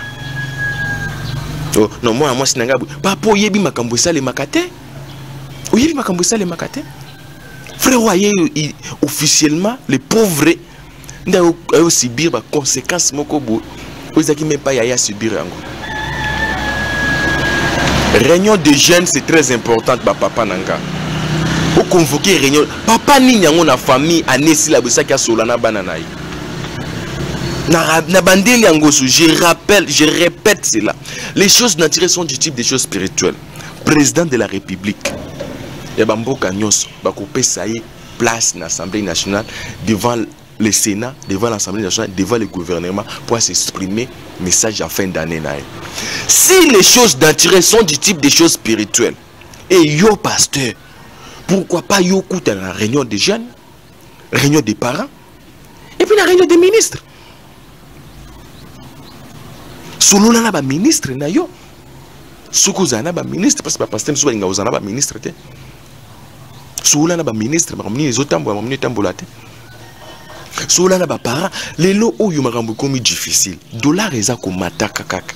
Non, moi, je suis papa, je suis un peu plus makate. Je suis un peu plus makate. Frère, officiellement, les pauvres, ils subir les conséquences. Ils même pas subir. Réunion de jeunes, c'est très important, papa nanga. Pour convoquer réunion, papa n'y a pas de famille à Nessie la Boussaka Solana Bananaï. Je répète cela. Les choses naturelles sont du type des choses spirituelles. Président de la République, Yabambo Kanyos, Bakopé Saïe, place l'Assemblée nationale, devant le Sénat, devant l'Assemblée nationale, devant le gouvernement, pour s'exprimer, message à fin d'année. Si les choses naturelles sont du type des choses spirituelles, et yo pasteur, pourquoi pas Yokout à la réunion des jeunes, réunion des parents, et puis la réunion des ministres. Solo là bas ministre na yo, Soukuzana bas ministre parce que pasteur Souba Ngauzana bas ministre te. Solo là bas ministre, mais les autres tambours, mais tambourate. Solo là bas parents, les lots où yo magambo komi difficile. Dollars eza ko mata kakak.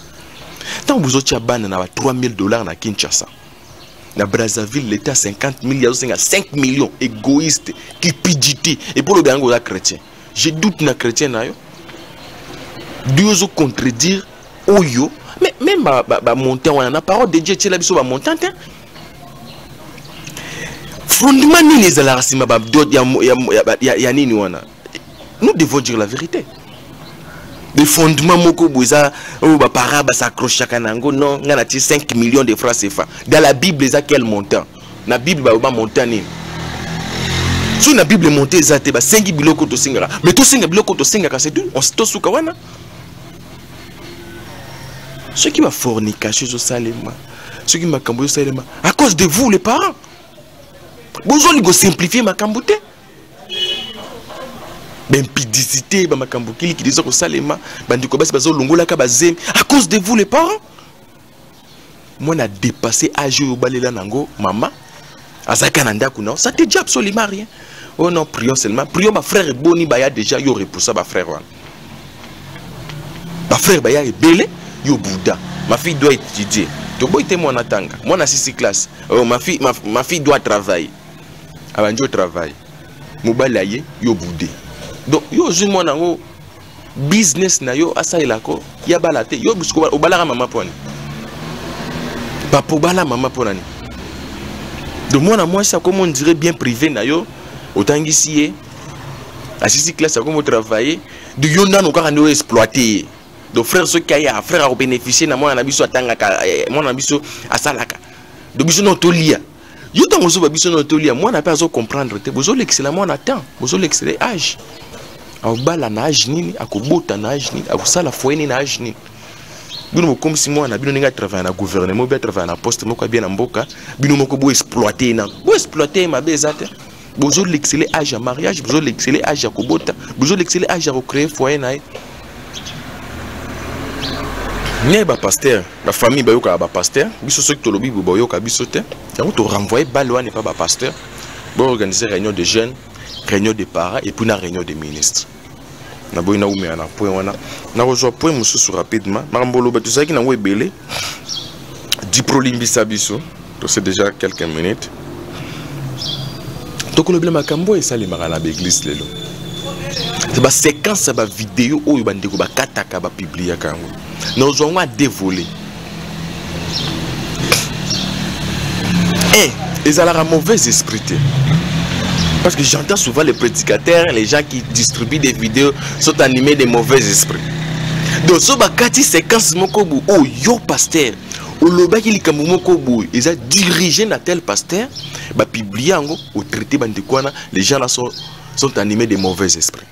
Tant vous autres bana na ba $3000 na Kinshasa. Dans Brazzaville, l'État 50 milliards, 5 millions, égoïste, cupidité. Et pour le bien, on a chrétien. Je doute que les chrétiens doivent contredire Oyo. Mais même à montant, on a la parole de Dieu, tu es là, sur la montagne. Fondement, nous devons dire la vérité. Les fondements, les parabes s'accrochent à Kanango, non, il y a 5 millions de francs CFA. Dans la Bible, il y a quel montant? La Bible, il y a un montant. Si la Bible est montée, il y a 5 millions de francs. Mais tout 5 millions de francs, c'est tout. On se tosse au Kawana. Ceux qui m'ont forniqué, ceux qui m'ont camboyé, à cause de vous, les parents. Vous allez simplifier ma camboyé. Impudicité, qui disent que Salema, à cause de vous les parents. Moi, j'ai dépassé âge au Balela Nango, maman, à Zakananda Kuna, ça te dit absolument rien. Oh non, prions seulement, prions ma frère Boni Baya déjà, il y aurait pour ça ma frère. Ma frère Baya est belé, il y a Bouddha. Ma fille doit étudier. Tu peux être mon atanga, moi, dans 6 classes. Ma fille doit travailler. Avant de travailler, mon balaye, il y a Bouddha. Donc, yo suis moi dans business na yo asa ilako ya balate yo bisko obala mama pone papo bala mama ponani de moi na moi ça comme on dirait bien privé na yo otangisié asisi classe comme travailler de yo na no ka no exploiter de frère ce qui a frère à bénéficier na moi na biso atanga moi na biso asalaka de biso no tolia yo tango so ba biso no tolia moi na pas comprendre te bozo l'excellent moi na temps bozo l'excellent âge Aubala na ajnini, akobota na ajnini, akosala foyeni na ajnini. Bino mokomi si moi na bino ninga travailler na gouvernement, bien travailler na poste, moko bien na mboka, bino moko bo exploiter na. Bo exploiter ma bezate. Bozo l'exceller âge à mariage, bozo l'exceller âge à kobota, bozo l'exceller âge à recréer foyer na. Né ba pasteur, la famille ba yoka ba pasteur, biso soki tolobi ba yoka biso te. Yango to renvoyer balwa n'est pas ba pasteur. Bo organiser réunion de jeunes. Réunion des parents et puis la réunion des ministres. Na boina ou me ana point wana. Na rejoint point mususu rapidement. Marambolo ba tu sais ki na webele. du prolimbi sabiso, c'est déjà quelques minutes. Donc le problème à Kambo est ça les marins à l'église les lots. C'est la séquence, c'est la vidéo où ils ont des kataka publié à Kambo. Nous avons dévolé. Et ils ont un mauvais esprit. Parce que j'entends souvent les prédicateurs, les gens qui distribuent des vidéos sont animés de mauvais esprits. Donc ce bakati séquence moko bu oh yo pasteur. Au loba qui ils ont dirigé na tel pasteur, bah publié ango au traité bandikwana, les gens là sont animés de mauvais esprits.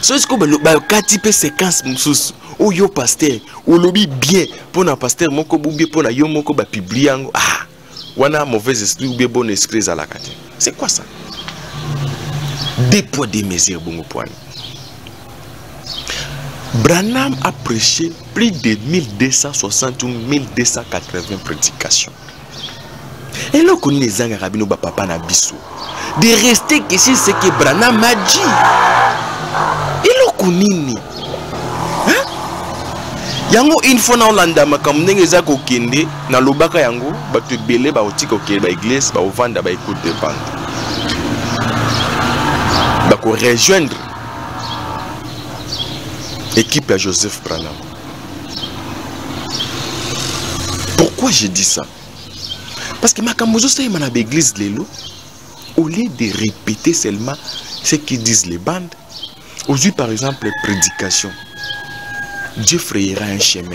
So est-ce que bah kati pe séquence moussous oh yo pasteur, au lobby bien pour na pasteur moko bu bien pour na yo moko bah publié ango ah wana mauvais esprit ou bien bon esprit à la kati. C'est quoi ça? Des poids des mesures bongo poani. Branham a prêché plus de 1260 ou 1280 prédications. Et là, qu'on est en Arabie, papa n'a biso. De rester que c'est ce que Branham a dit. Et là, qu'on est. Hein? Yango, une fois dans l'Andama, quand on est en Kokende, dans le Baka Yango, tu belais, tu es dans l'église, tu es vendre, tu es écouter de vendre. Tu es rejoindre. Équipe à Joseph Branham. Pourquoi j'ai dit ça? Parce que Makambozo, c'est une église de l'eau. Au lieu de répéter seulement ce qu'ils disent les bandes, aujourd'hui par exemple, les prédications. Dieu frayera un chemin.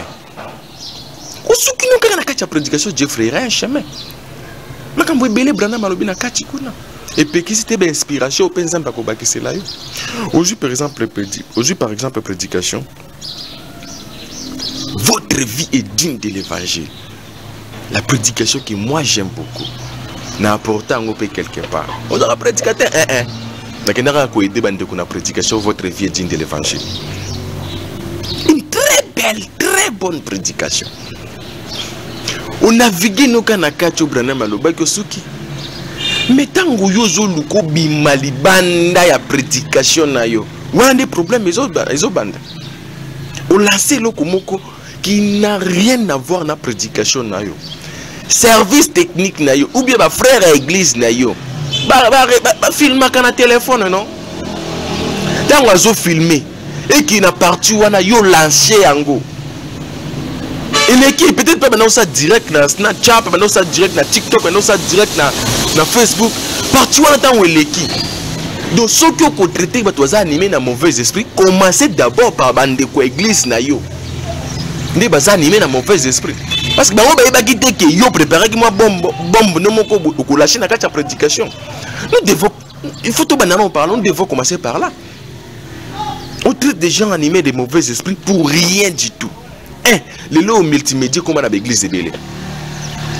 Ou ceux qui n'ont pas la prédication, Dieu frayera un chemin. Makambozo, Bélé Branham, Malobina, Kachikuna. Et puis, qui c'était l'inspiration, aujourd'hui, par exemple, la prédication, votre vie est digne de l'évangile. La prédication que moi j'aime beaucoup, n'a apporté un peu quelque part. On a la prédicateur, la prédication, votre vie est digne de l'évangile. Une très belle, très bonne prédication. On navigue nos canacats au Branham Malobaki Suki. Mais tant que vous avez des prédications, vous avez des problèmes, vous avez des problèmes. Vous lancez le komoko qui n'a rien à voir avec la prédication. Service technique, ou bien ma frère à l'église, filmez avec un téléphone, non? Tant que vous filmez, et qui n'a parti, vous lancez. Une équipe, peut-être pas maintenant ça direct dans Snapchat, maintenant ça direct dans TikTok, maintenant ça direct dans Facebook. Partout en temps où l'équipe. Donc ceux qui ont traité les animés dans mauvais esprit, commencez d'abord par bande de l'église. Ne pas animer dans mauvais esprit. Parce que bah on va quitter que yo préparer que moi bombe non mon coup lâcher dans la prédication. Nous devons, il faut tout banalement parler, nous devons commencer par là. On traite des gens animés de mauvais esprits pour rien du tout. Les lois multimédia comme à l'église de Bélé.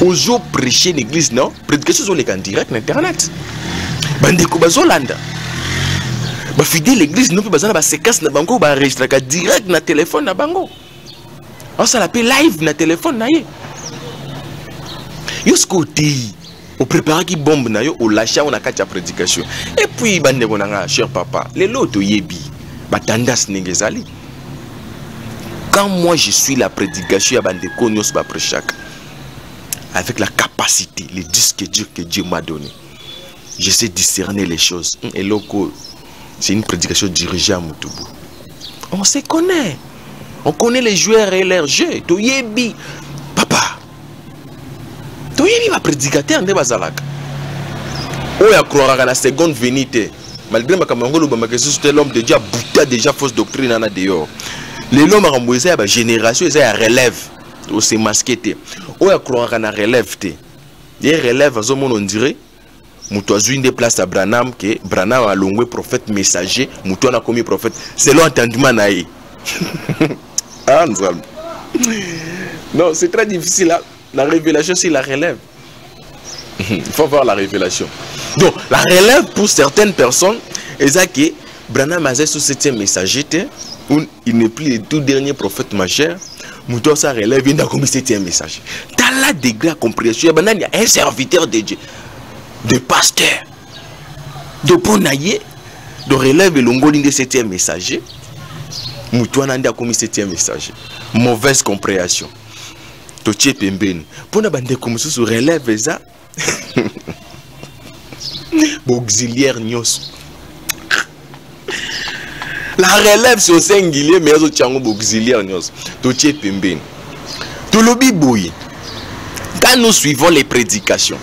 Aujourd'hui, prêcher l'église, non, prédication sur les canaux directs, internet. Bande de Kobazolanda. Bah, fidèle l'église, non, parce que la séquence n'a pas encore enregistré direct na téléphone na bango. On s'appelle live na téléphone na yé. Jusqu'au pays, on prépare qui bombe na yo, on lâche on a quatre prédications. Et puis, bande de Bonanga, cher papa, les lois de Yébi, bah tandas n'engezali. Quand moi je suis la prédication avec la capacité, les disques que Dieu m'a donné, je sais discerner les choses. Et c'est une prédication dirigée à Moutoubou. On se connaît. On connaît les joueurs et leurs jeux. Toyebi, papa. Toyebi ma prédicateur de Bazalaka. On a croire à la seconde venite. Malgré ma camangolo, c'était l'homme de Dieu a bouté déjà fausse doctrine en a dehors. Les lois maramboisés, la génération, ils ont relève. Ils sont masqués. Ils ont croire à la relève. Ils relèvent, on dirait, ils ont une place à Branham, que Branham a longué prophète messager, ils ont commis prophète. C'est l'entendement. Non, c'est très difficile. Hein? La révélation, c'est la relève. Il faut voir la révélation. Donc, la relève pour certaines personnes, c'est que Branham a sous cet messager. Il n'est plus le tout dernier prophète majeur. Mouton sa relève vient d'accomplir un message. T'as la degré à compréhension. Il y a un serviteur de Dieu, de pasteur, de ponaillé, de relève et l'ongoline de septième messager. Mouton a commis septième messager. Mauvaise compréhension. totie pembeni pona bandeko mususu relève eza auxiliaire nyos la relève c'est au singulier mais au tiango auxiliaire nyos totie pembeni to lobi boyi. Quand nous suivons les prédications,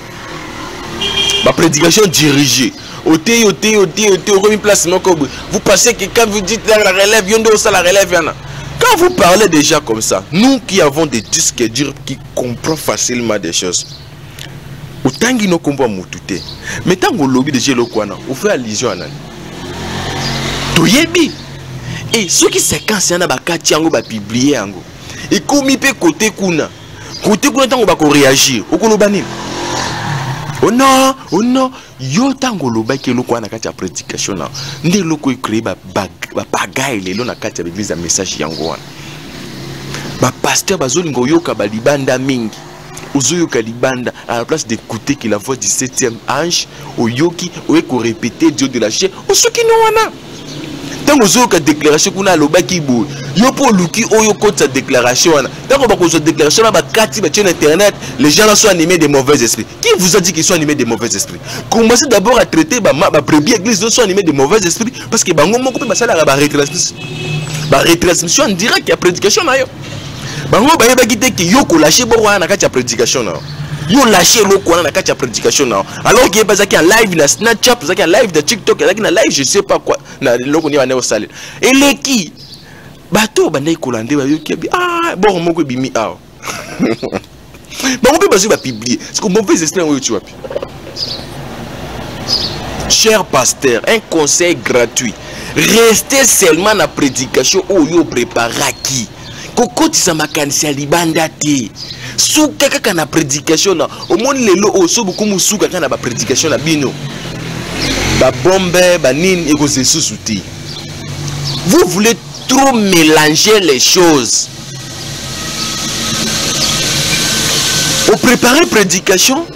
ma prédication dirigée au remis placement, vous pensez que quand vous dites la relève, la relève, quand vous parlez déjà comme ça, nous qui avons des disques durs qui comprennent facilement des choses, autant qu'ils ne comprennent pas tout. Mais tant que vous lobby de Géloquana, vous faites allusion à l'année. Et ceux qui séquencent, il y en a qui publié. Et comme ils peuvent côté Kuna, côté Kuna, tant qu'on va réagir, on ne peut pas. Oh non, yo tango loba ke loko na kati ya prédication na. Nde loko ikre ba bagaille lelo na kati ya église ya message yango wana. Ba pasteur bazolingo yoka ba libanda mingi. Uzoyoka libanda à la place d'écouter que la voix du 7e ange oyoki oyeko répéter Dieu de la chair. Osoki no wana. Tango uzoyoka déclaration kuna loba ki bo. Yo po luki oyoko ta déclaration wana. Tango ba ko zo déclaration ba kati ba tien internet, les gens là sont animés des mauvais esprits. Qui vous a dit qu'ils sont animés des mauvais esprits? Commencez d'abord à traiter ma première église de sont animés des mauvais esprits parce que bango mon coupé ba sala ba retransmission. Ba retransmission en direct ya prédication na yo. Bango ba yeba kité ki yo ko lâcher bo wana na kati ya prédication na. Yo lâcher lo ko na kati ya prédication na. Alors que ba zaki en live na Snapchat, zaki en live de TikTok, zaki na live je sais pas quoi na lo ko ni wana o sale. Et les qui bato bandai kolande ba yoki bi ah bon moko bimi aw bango bazo ba publier parce que mauvais esprit en YouTube. Cher pasteur, un conseil gratuit, restez seulement na prédication oyo prépara ki kokotisa makanisi libanda te suka kaka na prédication na omoni lelo oso bukumu suka kaka na ba prédication na bino ba bombe ba nini eko se susuti. Vous voulez trop mélanger les choses. Au préparer prédication,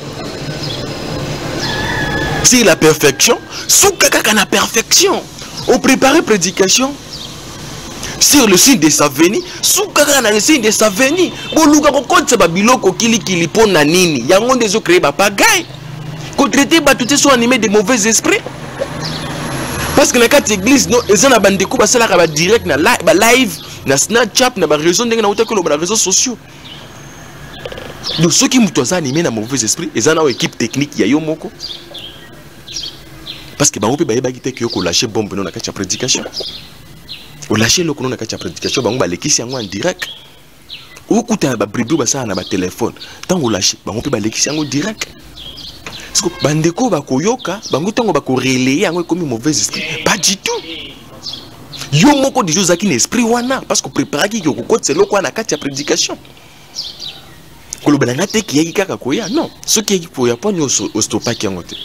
c'est la perfection. Sous kaka na perfection. Au préparer prédication, sur le signe de sa venue, sous kaka na le signe de sa venue. Boluka ko konta babilo ko kili kili pon na nini. Yango ndezo créer ba pagaille. Ko traiter ba tout soit animé de mauvais esprits. Parce que dans les églises, ils ont des coups direct, live, Snapchat, les réseaux sociaux. Donc ceux qui sont animés dans le mauvais esprit, ils ont une équipe technique. Parce que ils ont lâché bombe dans la prédication. Ils ont lâché le dans la prédication, ils ont lâché en direct. Ils ont lâché le téléphone. Ils ont lâché en direct. Bandeko bako yoka, bango tango bako relayer ango comme mauvais esprit. Pas du tout. Yo moko de choses qui n'esprit wana parce que prépare ki yoko kote seloko wana kati ya prédication. Kolo bananga te ki yaki kaka koya non, ce qui yaki koya poni o stopa ki angote.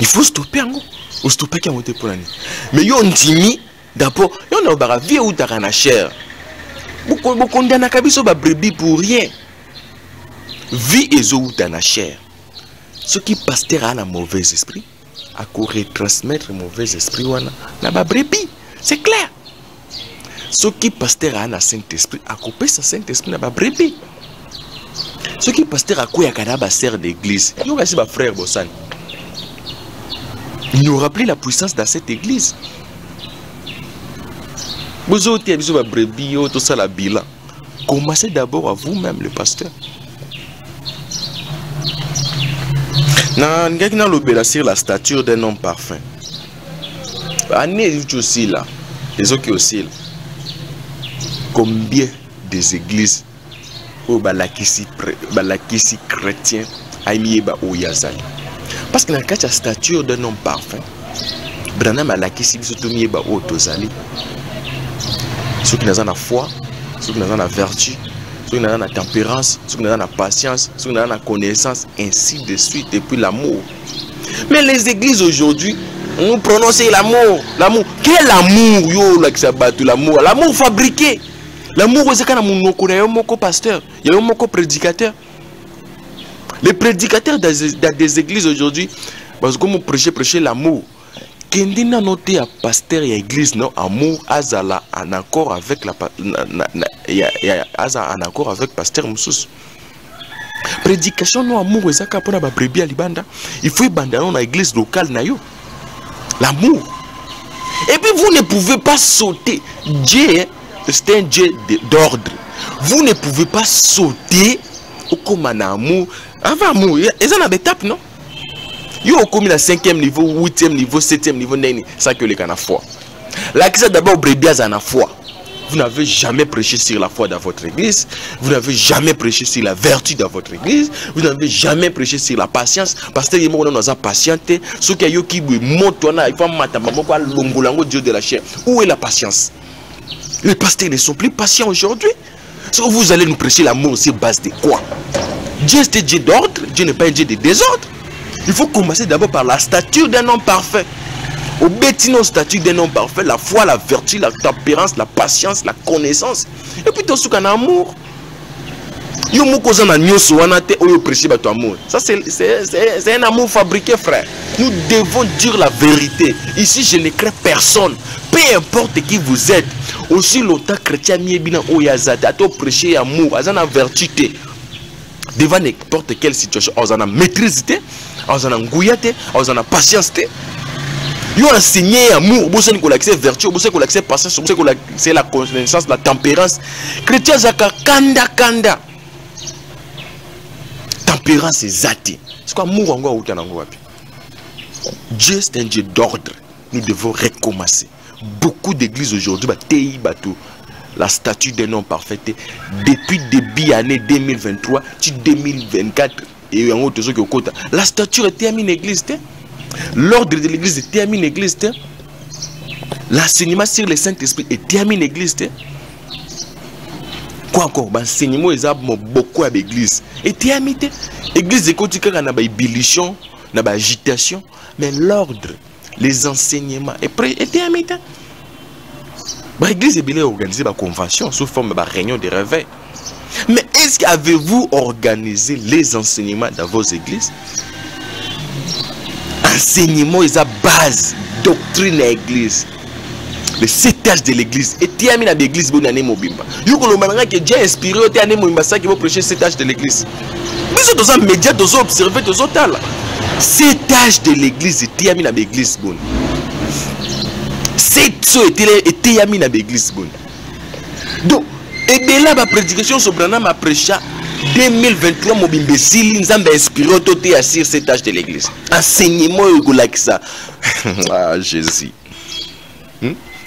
Il faut stopper ango, o stopa ki angote pour l'année. Mais yo ndimi d'abord, yo na bara vie ou tarana cher. Boko ndana kabiso ba brebis pour rien. Vie et zo dans la chair. Ce qui pasteur à la mauvais esprit, à courir transmettre mauvais esprit wana na ba brebis, c'est clair. Ce qui pasteur à la Saint-Esprit, à couper sa Saint-Esprit na ba brebis. Ce qui pasteur à courir à la serre d'église, il y aura ses frères Bossan. Il nous rappelle la puissance de cette église. Vous autres, vous avez brebis, tout ça la bilan. Commencez d'abord à vous-même, le pasteur. Dans l'obéissance, la stature d'un homme parfum. Année aussi là, les autres aussi là. Combien des églises au balakisi chrétien aimé ba oyazali? Parce que dans la stature d'un homme parfum, Branham balakisi surtout mié ba otozali. Ceux qui n'ont pas la foi, ceux qui n'ont pas la vertu. Ceux qui n'ont pas la tempérance, ceux qui n'ont pas la patience, ceux qui n'ont pas la connaissance, ainsi de suite, et puis l'amour. Mais les églises aujourd'hui, nous prononçons l'amour. L'amour. Quel amour, yo, là, qui s'abattu l'amour? L'amour fabriqué. L'amour, c'est quand on connaît un pasteur, il y a un prédicateur. Les prédicateurs des églises aujourd'hui, parce que vous prêchez l'amour. kende na noté ya pasteur ya église non amour azala en accord avec la azala en accord avec pasteur Moussous. Prédication non amour ezaka pona ba brebis alibanda, il faut abandonner na église locale na yo. L'amour. Et puis vous ne pouvez pas sauter. Dieu, c'est un Dieu d'ordre. Vous ne pouvez pas sauter au commun amour. Avant amour, ils en ont des tapes, non? Ils ont commis le 5e niveau, 8e niveau, 7e niveau, 9e. Ça que les canards foi. La question d'abord, brebis à la foi. Vous n'avez jamais prêché sur la foi dans votre église. Vous n'avez jamais prêché sur la vertu dans votre église. Vous n'avez jamais prêché sur la patience. Parce que les gens nous ont patienté. Ceux qui ont été montés, ils vont mater l'ongolango Dieu de la chair. Où est la patience? Les pasteurs ne sont plus patients aujourd'hui. Est-ce que vous allez nous prêcher l'amour sur base de quoi? Dieu est un Dieu d'ordre. Dieu n'est pas un Dieu de désordre. Il faut commencer d'abord par la stature d'un homme parfait. Au bétino statut d'un homme parfait, la foi, la vertu, la tempérance, la patience, la connaissance. Et puis tout ce qu'on a amour. Ça c'est un amour fabriqué, frère. Nous devons dire la vérité. Ici je ne crains personne. Peu importe qui vous êtes. Aussi longtemps chrétien miebina oyazata to prêcher amour, azana vertu devant n'importe quelle situation, azana maîtrise, azana ngouillate, azana patience. Ils ont enseigné l'amour, ils ont accès vertu, ils ont accès patience, ils ont accès la connaissance, la tempérance. Chrétien Zaka Kanda Kanda. Tempérance est zati. C'est quoi l'amour en quoi? Dieu c'est un Dieu d'ordre. Nous devons recommencer. Beaucoup d'églises aujourd'hui, la statue d'un homme parfait, depuis début année 2023, 2024, et en haut de ceux qui ont compté. La statue était une église. L'ordre de l'église est terminé l'église. L'enseignement sur le Saint-Esprit est terminé l'église. Quoi encore? L'enseignement est beaucoup à l'église. Et terminé. L'église est continue à une ébullition, une agitation. Mais l'ordre, les enseignements est terminé. L'église est organisée par convention sous forme de réunion de réveil. Mais est-ce qu'avez-vous organisé les enseignements dans vos églises? Enseignement est la base doctrine de l'église. Les 7 tâches de l'église. Et tu as mis dans l'église pour l'année Mobimba. Tu as que Dieu inspiré, tu as mis Mobimba, ça qui va prêcher 7 tâches de l'église. Mais ce sont des médias, tu as observé, tu as tal. 7 tâches de l'église, et tu as mis dans l'église. 7 choses, et tu as mis dans l'église. Donc, et bien là, ma prédication sur Branham a prêché. 2023 mobimbe si nzambe inspiré toté à sur cette tâche de l'église enseignement ekolakisa ah Jésus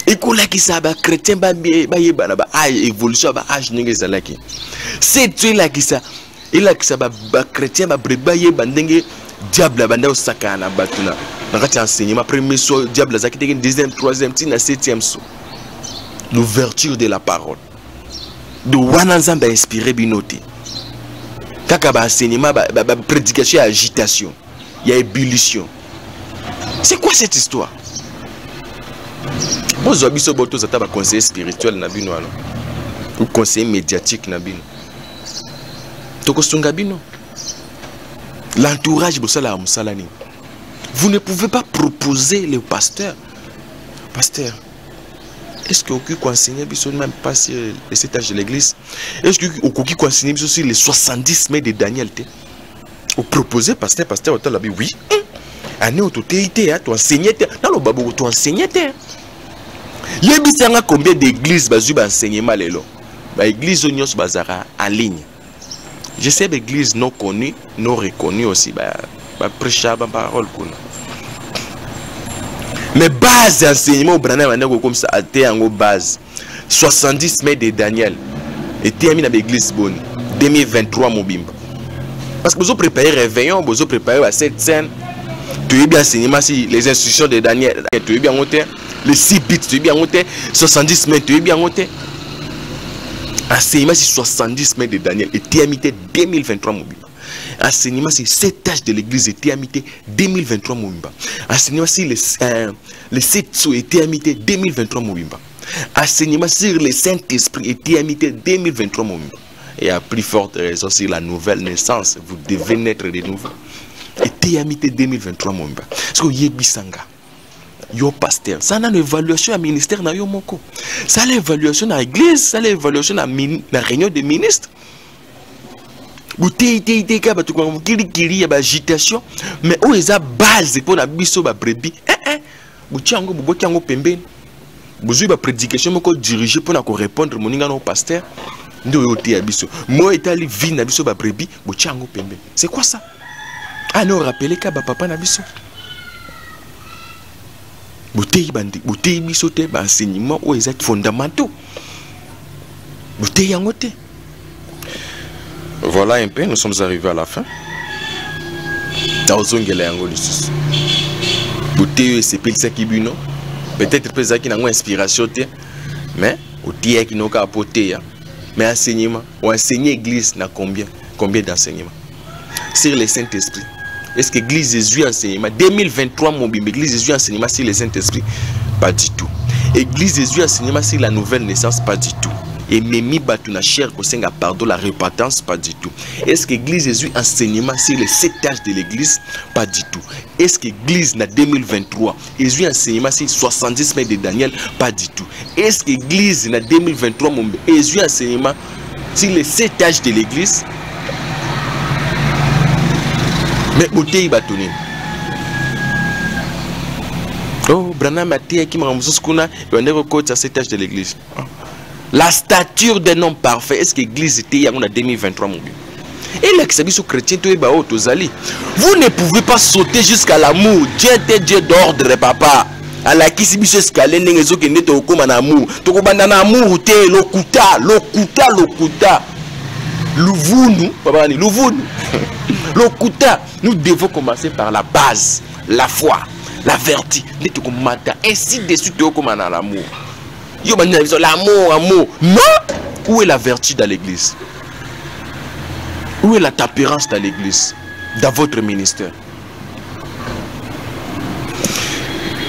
ekolakisa ba chrétien ba yebana ba évolution ba âge ndenge ezalaki c'est tu lakisa elakisa ba chrétien ba breba yeba ndenge diable ba ndao sakana batuna nakati enseignement premier so diable zaki teke 2e 3e tina 7e so l'ouverture de la parole de wana nzambe inspiré binoté. Quand enseignement, prédication, agitation, il y a ébullition. C'est quoi cette histoire? Bon, je suis un conseiller spirituel, ou conseiller médiatique. L'entourage, vous ne pouvez pas proposer le pasteur. Pasteur, est-ce que vous enseignez même pas sur les 7 tâches de l'église? Est-ce que vous enseignez sur les 70 mai de Daniel? Vous proposez, pasteur, vous avez dit oui. Année où tu étais, tu enseignais. Non, le babou, tu enseignais. Il y a combien d'églises qui ont enseigné mal? L'église en ligne. Je sais l'église non connue, non reconnue aussi. Prêcher la parole. Mais base d'enseignement, Branham a comme ça, à en base. 70 mai de Daniel. Et termine avec l'église bonne. 2023, Mobimba. Parce que vous préparez réveillon, vous préparez à cette scène. Tu es bien enseignement, si les instructions de Daniel, tu es bien monté. Les 6 bits, tu es bien monté. 70 mai, tu es bien monté. Enseignement, c'est 70 mai de Daniel. Et termine 2023, Mobimba. Enseignement c'est 7 tâches de l'église et amité 2023 Mobimba. Enseignement sur les 7 sous et amité 2023 Mobimba. Enseignement sur le Saint-Esprit et amité 2023 Mobimba. Et à plus forte raison sur la nouvelle naissance, vous devez naître de nouveau. Et amité 2023 Mobimba. Parce que Yebisanga, yo pasteur. Ça n'a l'évaluation à ministère na yo moko. Ça l'évaluation à l'église, ça l'évaluation à la réunion des ministres. Agitation, mais où est la base pour la biso ba brebis? Boutiango, boutiango pembe. Bouzou ba prédication moko dirigé pour na ko répondre moninga no pasteur. Ndo yoté abiso. Moi etali vie na biso ba brebis, boutiango pembe. C'est quoi ça? Ah non, rappelez ka ba papa na biso. Bouteille bandi, bouteille bisoté, ba enseignement où est fondamentaux. Bouteille yangoté. Voilà un peu, nous sommes arrivés à la fin. Peut-être que vous avez une inspiration, mais vous avez apporté. Mais enseignement, vous enseignez l'église, combien d'enseignements sur le Saint-Esprit? Est-ce que l'église Jésus enseignement 2023, mon bimbe, l'église Jésus enseignement sur le Saint-Esprit? Pas du tout. L'église Jésus enseignement sur la nouvelle naissance? Pas du tout. Et Mimi Batuna Cher Kosenga pardon la repentance? Pas du tout. Est-ce que l'église Jésus enseignement sur les 7 tâches de l'église? Pas du tout. Est-ce que l'église na 2023 Jésus enseignement sur 70 mètres de Daniel? Pas du tout. Est-ce que l'église na 2023 Jésus enseignement sur les 7 tâches de l'église? Mais Bouteille Batuni. Oh, Branham Maté qui m'a remboursé ce qu'on a et on est coach à 7 tâches de l'église. La stature d'un homme parfait, est-ce que l'église était en 2023? Et là, que chrétien, vous ne pouvez pas sauter jusqu'à l'amour. Dieu était Dieu d'ordre, papa. À la qui s'est escalé, n'est-ce pas que n'est au commun amour? Tout le monde en amour, t'es l'okuta, l'okuta, l'okuta. L'ouvounou, papa, l'ouvounou. L'okuta, nous devons commencer par la base, la foi, la vertu, n'est au commun. Ainsi de suite, au commun en amour. L'amour, amour. Non! Où est la vertu dans l'église? Où est la tempérance dans l'église? Dans votre ministère?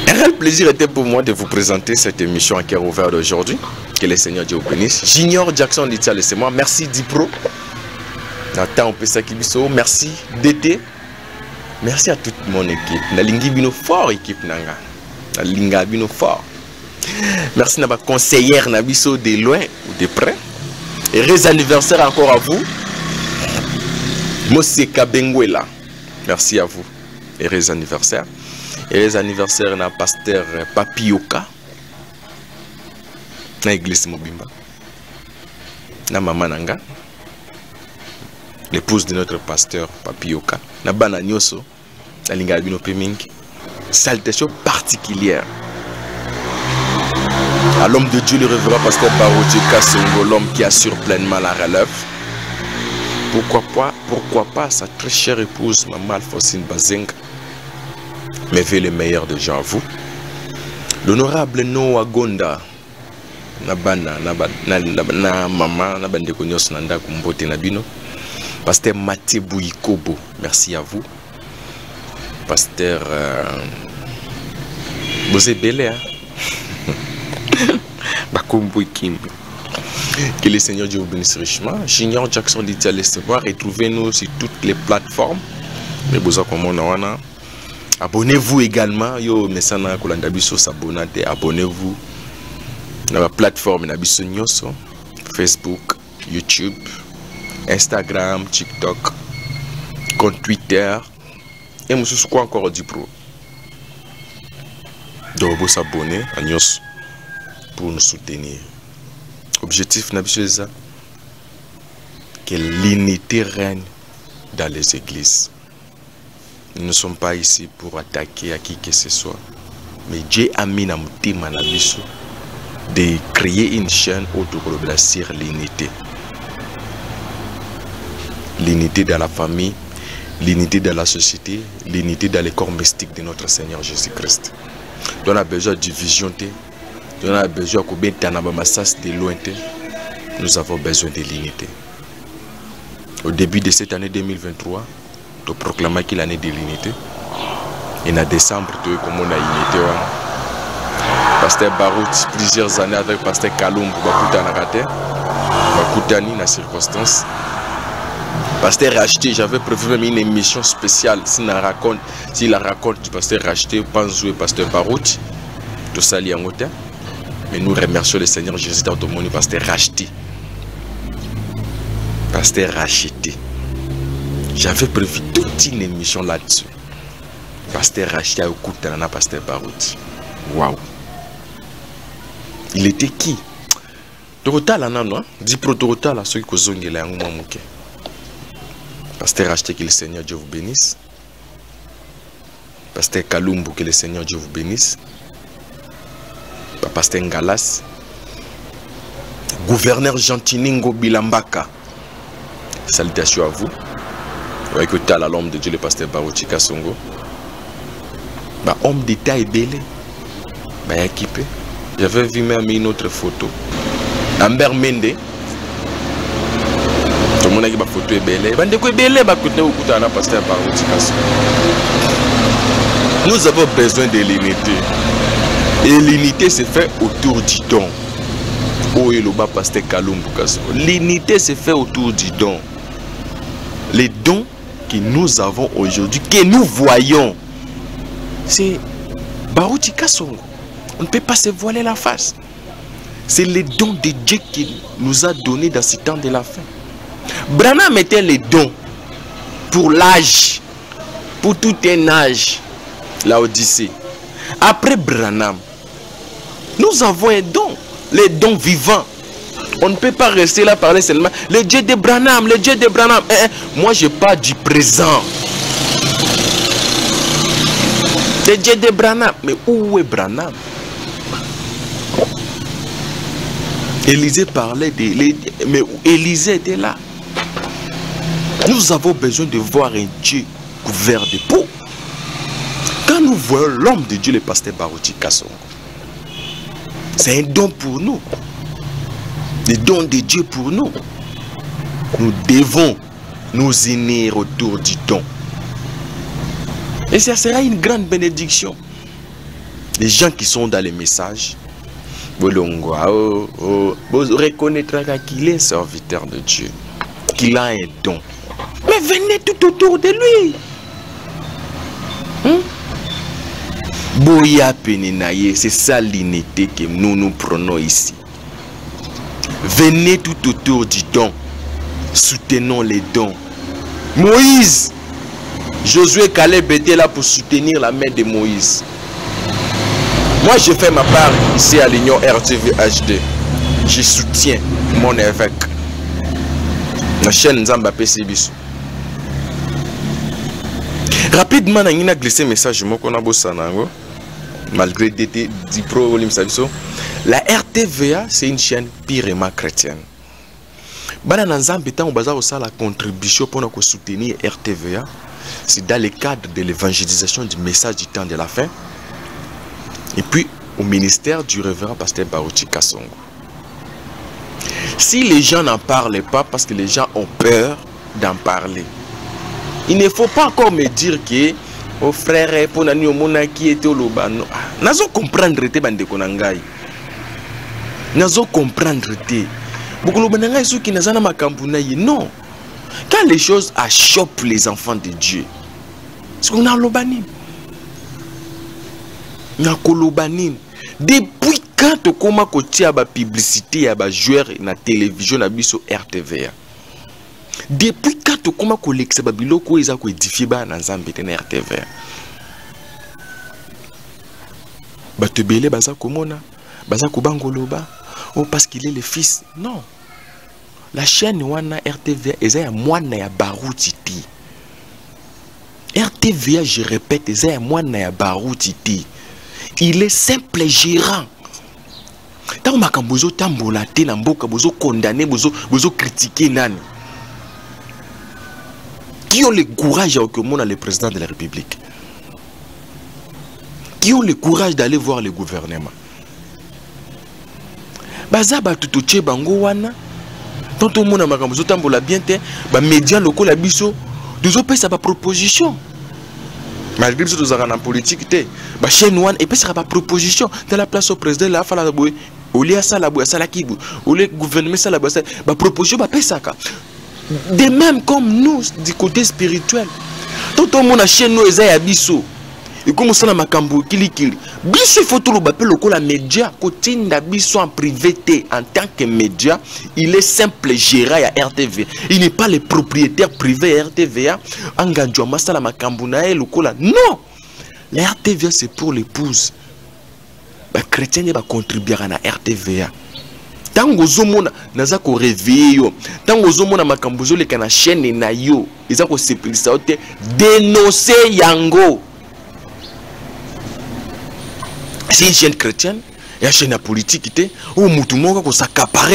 Un réel plaisir était pour moi de vous présenter cette émission à cœur ouvert d'aujourd'hui. Que le Seigneur Dieu vous bénisse. Junior Jackson Littier, laissez-moi. Merci Dipro. Merci DT. Merci à toute mon équipe. Nalingi Bino fort, équipe Nanga. Nalinga Bino fort. Merci à ma conseillère Nabiso de loin ou de près. Heureux anniversaire encore à vous. Moseka Benguela. Merci à vous. Heureux anniversaire. Heureux anniversaire na pasteur Papi Yoka. Na église Mobimba. Na maman Nanga. L'épouse de notre pasteur Papi Yoka. Na bananyoso. Na lingabino Pemink. Salutation particulière à l'homme de Dieu, le révérend pasteur Baruti Kasongo, l'homme qui assure pleinement la relève. Pourquoi pas sa très chère épouse, maman Alfonsine Bazenga. Mais veillez le meilleur de gens à vous. L'honorable Noagonda, pasteur Maté Bouikobo, merci à vous. Pasteur Bozé Belé, hein? Bakou Mbouy Kim. Que le Seigneur Dieu vous bénisse richement. Junior Jackson Littier, laissez-moi. Retrouvez-nous sur toutes les plateformes. Mais vous avez abonnez-vous également. Yo, mais ça n'a qu'un d'abisso s'abonner. Abonnez-vous. La plateforme d'abisso nyoso. Facebook, YouTube, Instagram, TikTok, compte Twitter. Et vous avez encore du pro. Donc vous abonnez à nyoso. Pour nous soutenir. Objectif Nabisheza, que l'unité règne dans les églises. Nous ne sommes pas ici pour attaquer à qui que ce soit. Mais Dieu a mis Namutima Nabiso de créer une chaîne autour de la l'unité. L'unité dans la famille, l'unité dans la société, l'unité dans les corps mystiques de notre Seigneur Jésus-Christ. Donc on a besoin de division. On a besoin de l'unité. Nous avons besoin de l'unité. Au début de cette année 2023, nous proclamons qu'il y a l'année de l'unité. Et en décembre, nous avons une unité. Pasteur Baruti, plusieurs années avec Pasteur Kalumbo, Bakoutani, dans la circonstance. Pasteur Racheté, j'avais prévu même une émission spéciale. S'il la raconte du Pasteur Racheté, Panzou et Pasteur Baruti. tout ça lié en hauteur. Mais nous remercions le Seigneur Jésus dans tout le monde parce que c'était racheté. Parce que c'était racheté. J'avais prévu toute une émission là-dessus. Parce que c'était racheté à coup de pasteur Baruti. Waouh! Il était qui? Torotala, non? Dis pro Torotala, ceux qui ont zongué là, on m'a moqué. Pasteur racheté, que le Seigneur Dieu vous bénisse. Pasteur Kalumbo, que le Seigneur Dieu vous bénisse. Pasteur Ngalas. Gouverneur Gentilingo Bilambaka. Salutations à vous. Avec l'homme de Dieu, le pasteur Baruti Kasongo. Homme d'État est belé. Équipé. J'avais vu même une autre photo. Lambert Mende. Tout le monde a dit que la photo est belle. Nous avons besoin de l'unité. Et l'unité se fait autour du don. L'unité se fait autour du don. Les dons que nous avons aujourd'hui, que nous voyons, c'est Baruti Kasongo. On ne peut pas se voiler la face. C'est les dons de Dieu qu'il nous a donné dans ce temps de la fin. Branham mettait les dons pour l'âge, pour tout un âge, la Odyssée. Après Branham, nous avons un don, les dons vivants. On ne peut pas rester là parler seulement. Le Dieu de Branham, le Dieu de Branham. Moi, je parle du présent. Le Dieu de Branham. Mais où est Branham? Élisée parlait de... Mais Élisée était là. Nous avons besoin de voir un Dieu couvert de peau. Quand nous voyons l'homme de Dieu, le pasteur Baruti Kasongo, c'est un don pour nous. Le don de Dieu pour nous. Nous devons nous unir autour du don. Et ça sera une grande bénédiction. Les gens qui sont dans les messages, vous reconnaîtrez qu'il est serviteur de Dieu, qu'il a un don. Mais venez tout autour de lui. Boya Peninaye, c'est ça l'unité que nous nous prenons ici. Venez tout autour du don. Soutenons les dons. Moïse, Josué Caleb était là pour soutenir la main de Moïse. Moi, je fais ma part ici à l'Union RTV HD. Je soutiens mon évêque. La chaîne Nzamba PCBIS. Rapidement, on a glissé un message qu'on a bossé. Malgré des pro la RTVA, c'est une chaîne purement chrétienne. Dans Nzamba, on a la contribution pour soutenir RTVA. C'est dans le cadre de l'évangélisation du message du temps de la fin. Et puis, au ministère du révérend pasteur Baruti Kasongo. Si les gens n'en parlent pas, parce que les gens ont peur d'en parler, il ne faut pas encore me dire que oh frère, pour nani omona qui était au Lobano. Nazo comprendre te bande konangai. Nazo comprendre te. Beaucoup banangai ceux qui nazana makambuna yi. Non. Quand les choses achoppent les enfants de Dieu, c'est qu'on a l'obanim. Depuis quand on a commencé à la publicité, à la joueur, à la télévision, à la RTVA. Depuis quand on a commencé à la télévision, à édifier la RTVA. Batebele baza komona, baza kobangoloba, oh parce qu'il est le fils. Non. La chaîne wana RTVA, eza ya mwana ya Baruti. RTVA, je répète, eza ya mwana ya Baruti. Il est simple gérant. Tant que vous êtes tamboulaté, vous êtes condamné, vous êtes critiqué. Qui ont le courage d'aller le président de la République? Qui ont le courage d'aller voir le gouvernement? Bazaba tutuche bangowana. Tant que vous êtes tamboulaté, bien te, les médias locaux, les biso, nous avons fait sa proposition. Malgré que nous avons en politique, la chaîne One et puis ça va proposition de la place au président la fala boy au lieu ça la boy ça la kibou au lieu gouvernement ça la boy ça va proposition va payer ça de même comme nous du côté spirituel tout le monde a chaîne nous ezaya biso et comme ça na makambo kilikili biso faut tout le bape lokola média kotinda biso en privé en tant que média il est simple gérant à RTV il n'est pas le propriétaire privé RTVA anganjwa masala makambo na e lokola non la RTVA c'est pour l'épouse ba chrétien ba contribuer à la RTVA tango zomona naza ko réveiller tango zomona makambo zo le kana chaîne na yo eza ko sepelisa ote dénoncer yango. C'est une chaîne chrétienne, il y a une chaîne politique, où tout le monde s'accapare,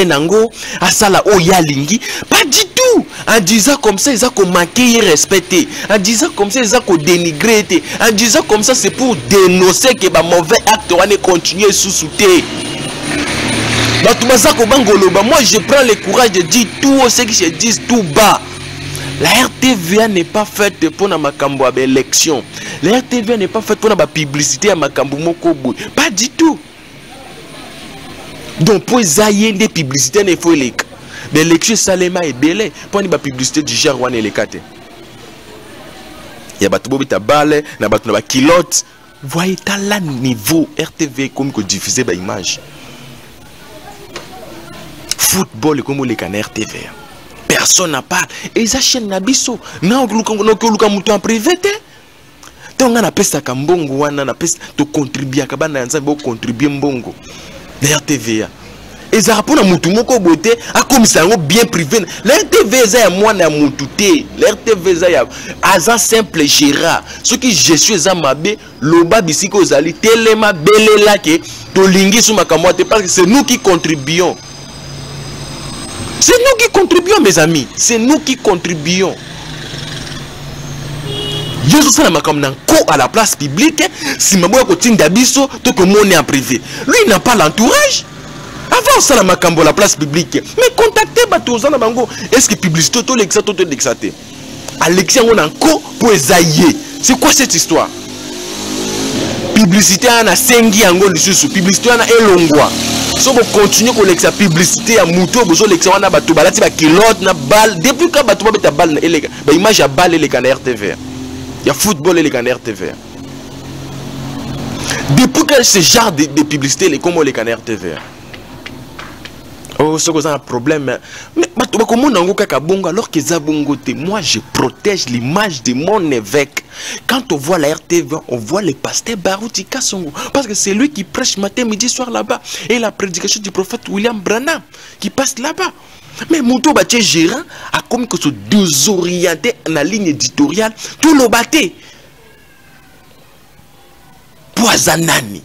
à ça là, où il y a lingi, pas du tout. En disant comme ça, ils ont manqué de respecter. En disant comme ça, ils ont dénigré. En disant comme ça, c'est pour dénoncer que les mauvais actes vont continuer à sous-souter. Moi, je prends le courage de dire tout ce que je dis tout bas. La RTVA n'est pas faite pour la makambo à l'élection. La RTVA n'est pas faite pour la publicité à makambo mokobo. Pas du tout. Donc pour zayer des publicités il faut les l'élection salema et belé pour une publicité du genre one et les quatre. Il y a battu bobita balle, na battu na kilote. Voyez ta là niveau RTVA comme que diffuser ba image. Football comme les can RTVA. Personne n'a pas. Et ça chaîne n'a biso. Non, on en privé. Tant qu'on a pesta kambongo, on a pesta to contribuer à kabana nza bo contribuer mbongo. La RTVA. Et ça rapport na mutu moko bote a komisa ngo bien privé. La RTVA ya moi na mutu té. La RTVA ya azan simple gérard. Ce qui je suis za mabé loba bisiko zali telema belela ke to lingi sou makamwa té parce que c'est nous qui contribuons. C'est nous qui contribuons, mes amis. C'est nous qui contribuons. Je suis à la place publique. Si ma boy continue d'abisso, tout le monde est en privé. Lui, il n'a pas l'entourage. Avant ça, à la place publique. Mais contactez Batouza Nabango. Est-ce que publicité tout l'exato tout l'exaté? Alexia, on a un co pour esailler. C'est quoi cette histoire? Publicité à la Sengi Ango le sous. Publicité à la Elongwa. Si on continue avec la publicité, on a depuis quand l'image à balle est en RTV. Il y a football est en RTV. Depuis quand ce genre de publicité est en RTV. Oh, c'est un problème. Mais comment on a bongo alors que Zabongote, moi je protège l'image de mon évêque. Quand on voit la RTV, on voit le pasteur Baruti Kasongo. Parce que c'est lui qui prêche matin, midi, soir là-bas. Et la prédication du prophète William Brana qui passe là-bas. Mais Mouto Baté Gérard a comme que se désorienter dans la ligne éditoriale. Tout le bâté. Poisanani.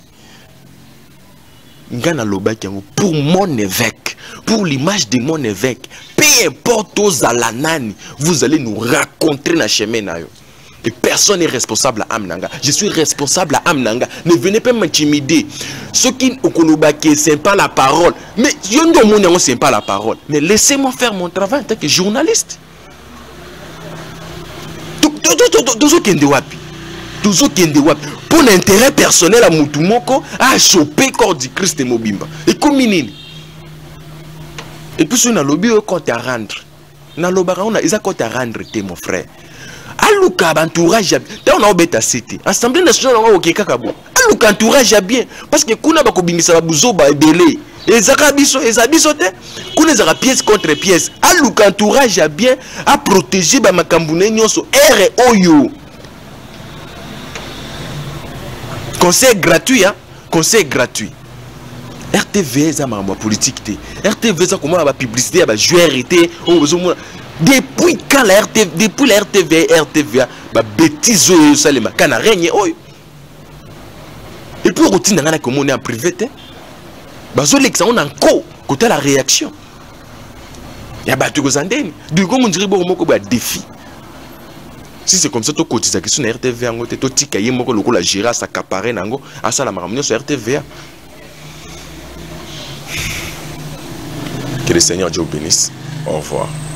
Pour mon évêque, pour l'image de mon évêque, peu importe aux alanani, vous allez nous raconter dans le chemin. Et personne n'est responsable à Amnanga. Je suis responsable à Amnanga. Ne venez pas m'intimider. Ceux qui ne c'est pas la parole. Mais c'est pas la parole. Mais laissez-moi faire mon travail en tant que journaliste. Pour l'intérêt personnel à Moutoumoko, à choper le corps du Christ et Mobimba. Et comme il et puis, on a le compte à rendre. On a le compte à rendre, mon frère. Alouka entourage bien. On a obéta cité. Assemblée nationale on a OK kakabo. Alouka entourage bien parce que kuna ba kobimisa ba buzo ba ebele. Ezabiso te. Kuna ezaka pièce contre pièce. Alouka entourage bien à protéger ba makambune nyonso R oyo. Conseil gratuit hein. Conseil gratuit. RTV za ma politique te. RTV za comment ba publicité ba jouerité on besoin. Depuis quand la RTV, depuis la RTV, RTVA, bah bêtise au Salema, quand a régné, oh. Et pour routine, on est en privé, bah on a un co, côté la réaction. Il y a battu aux antennes. Du coup, on dirait que défi. Si c'est comme ça, tu cotises la question de RTVA, tu ticailles, tu la gira, ça caparé, à ça la maramine sur RTVA. Que le Seigneur Dieu bénisse. Au revoir.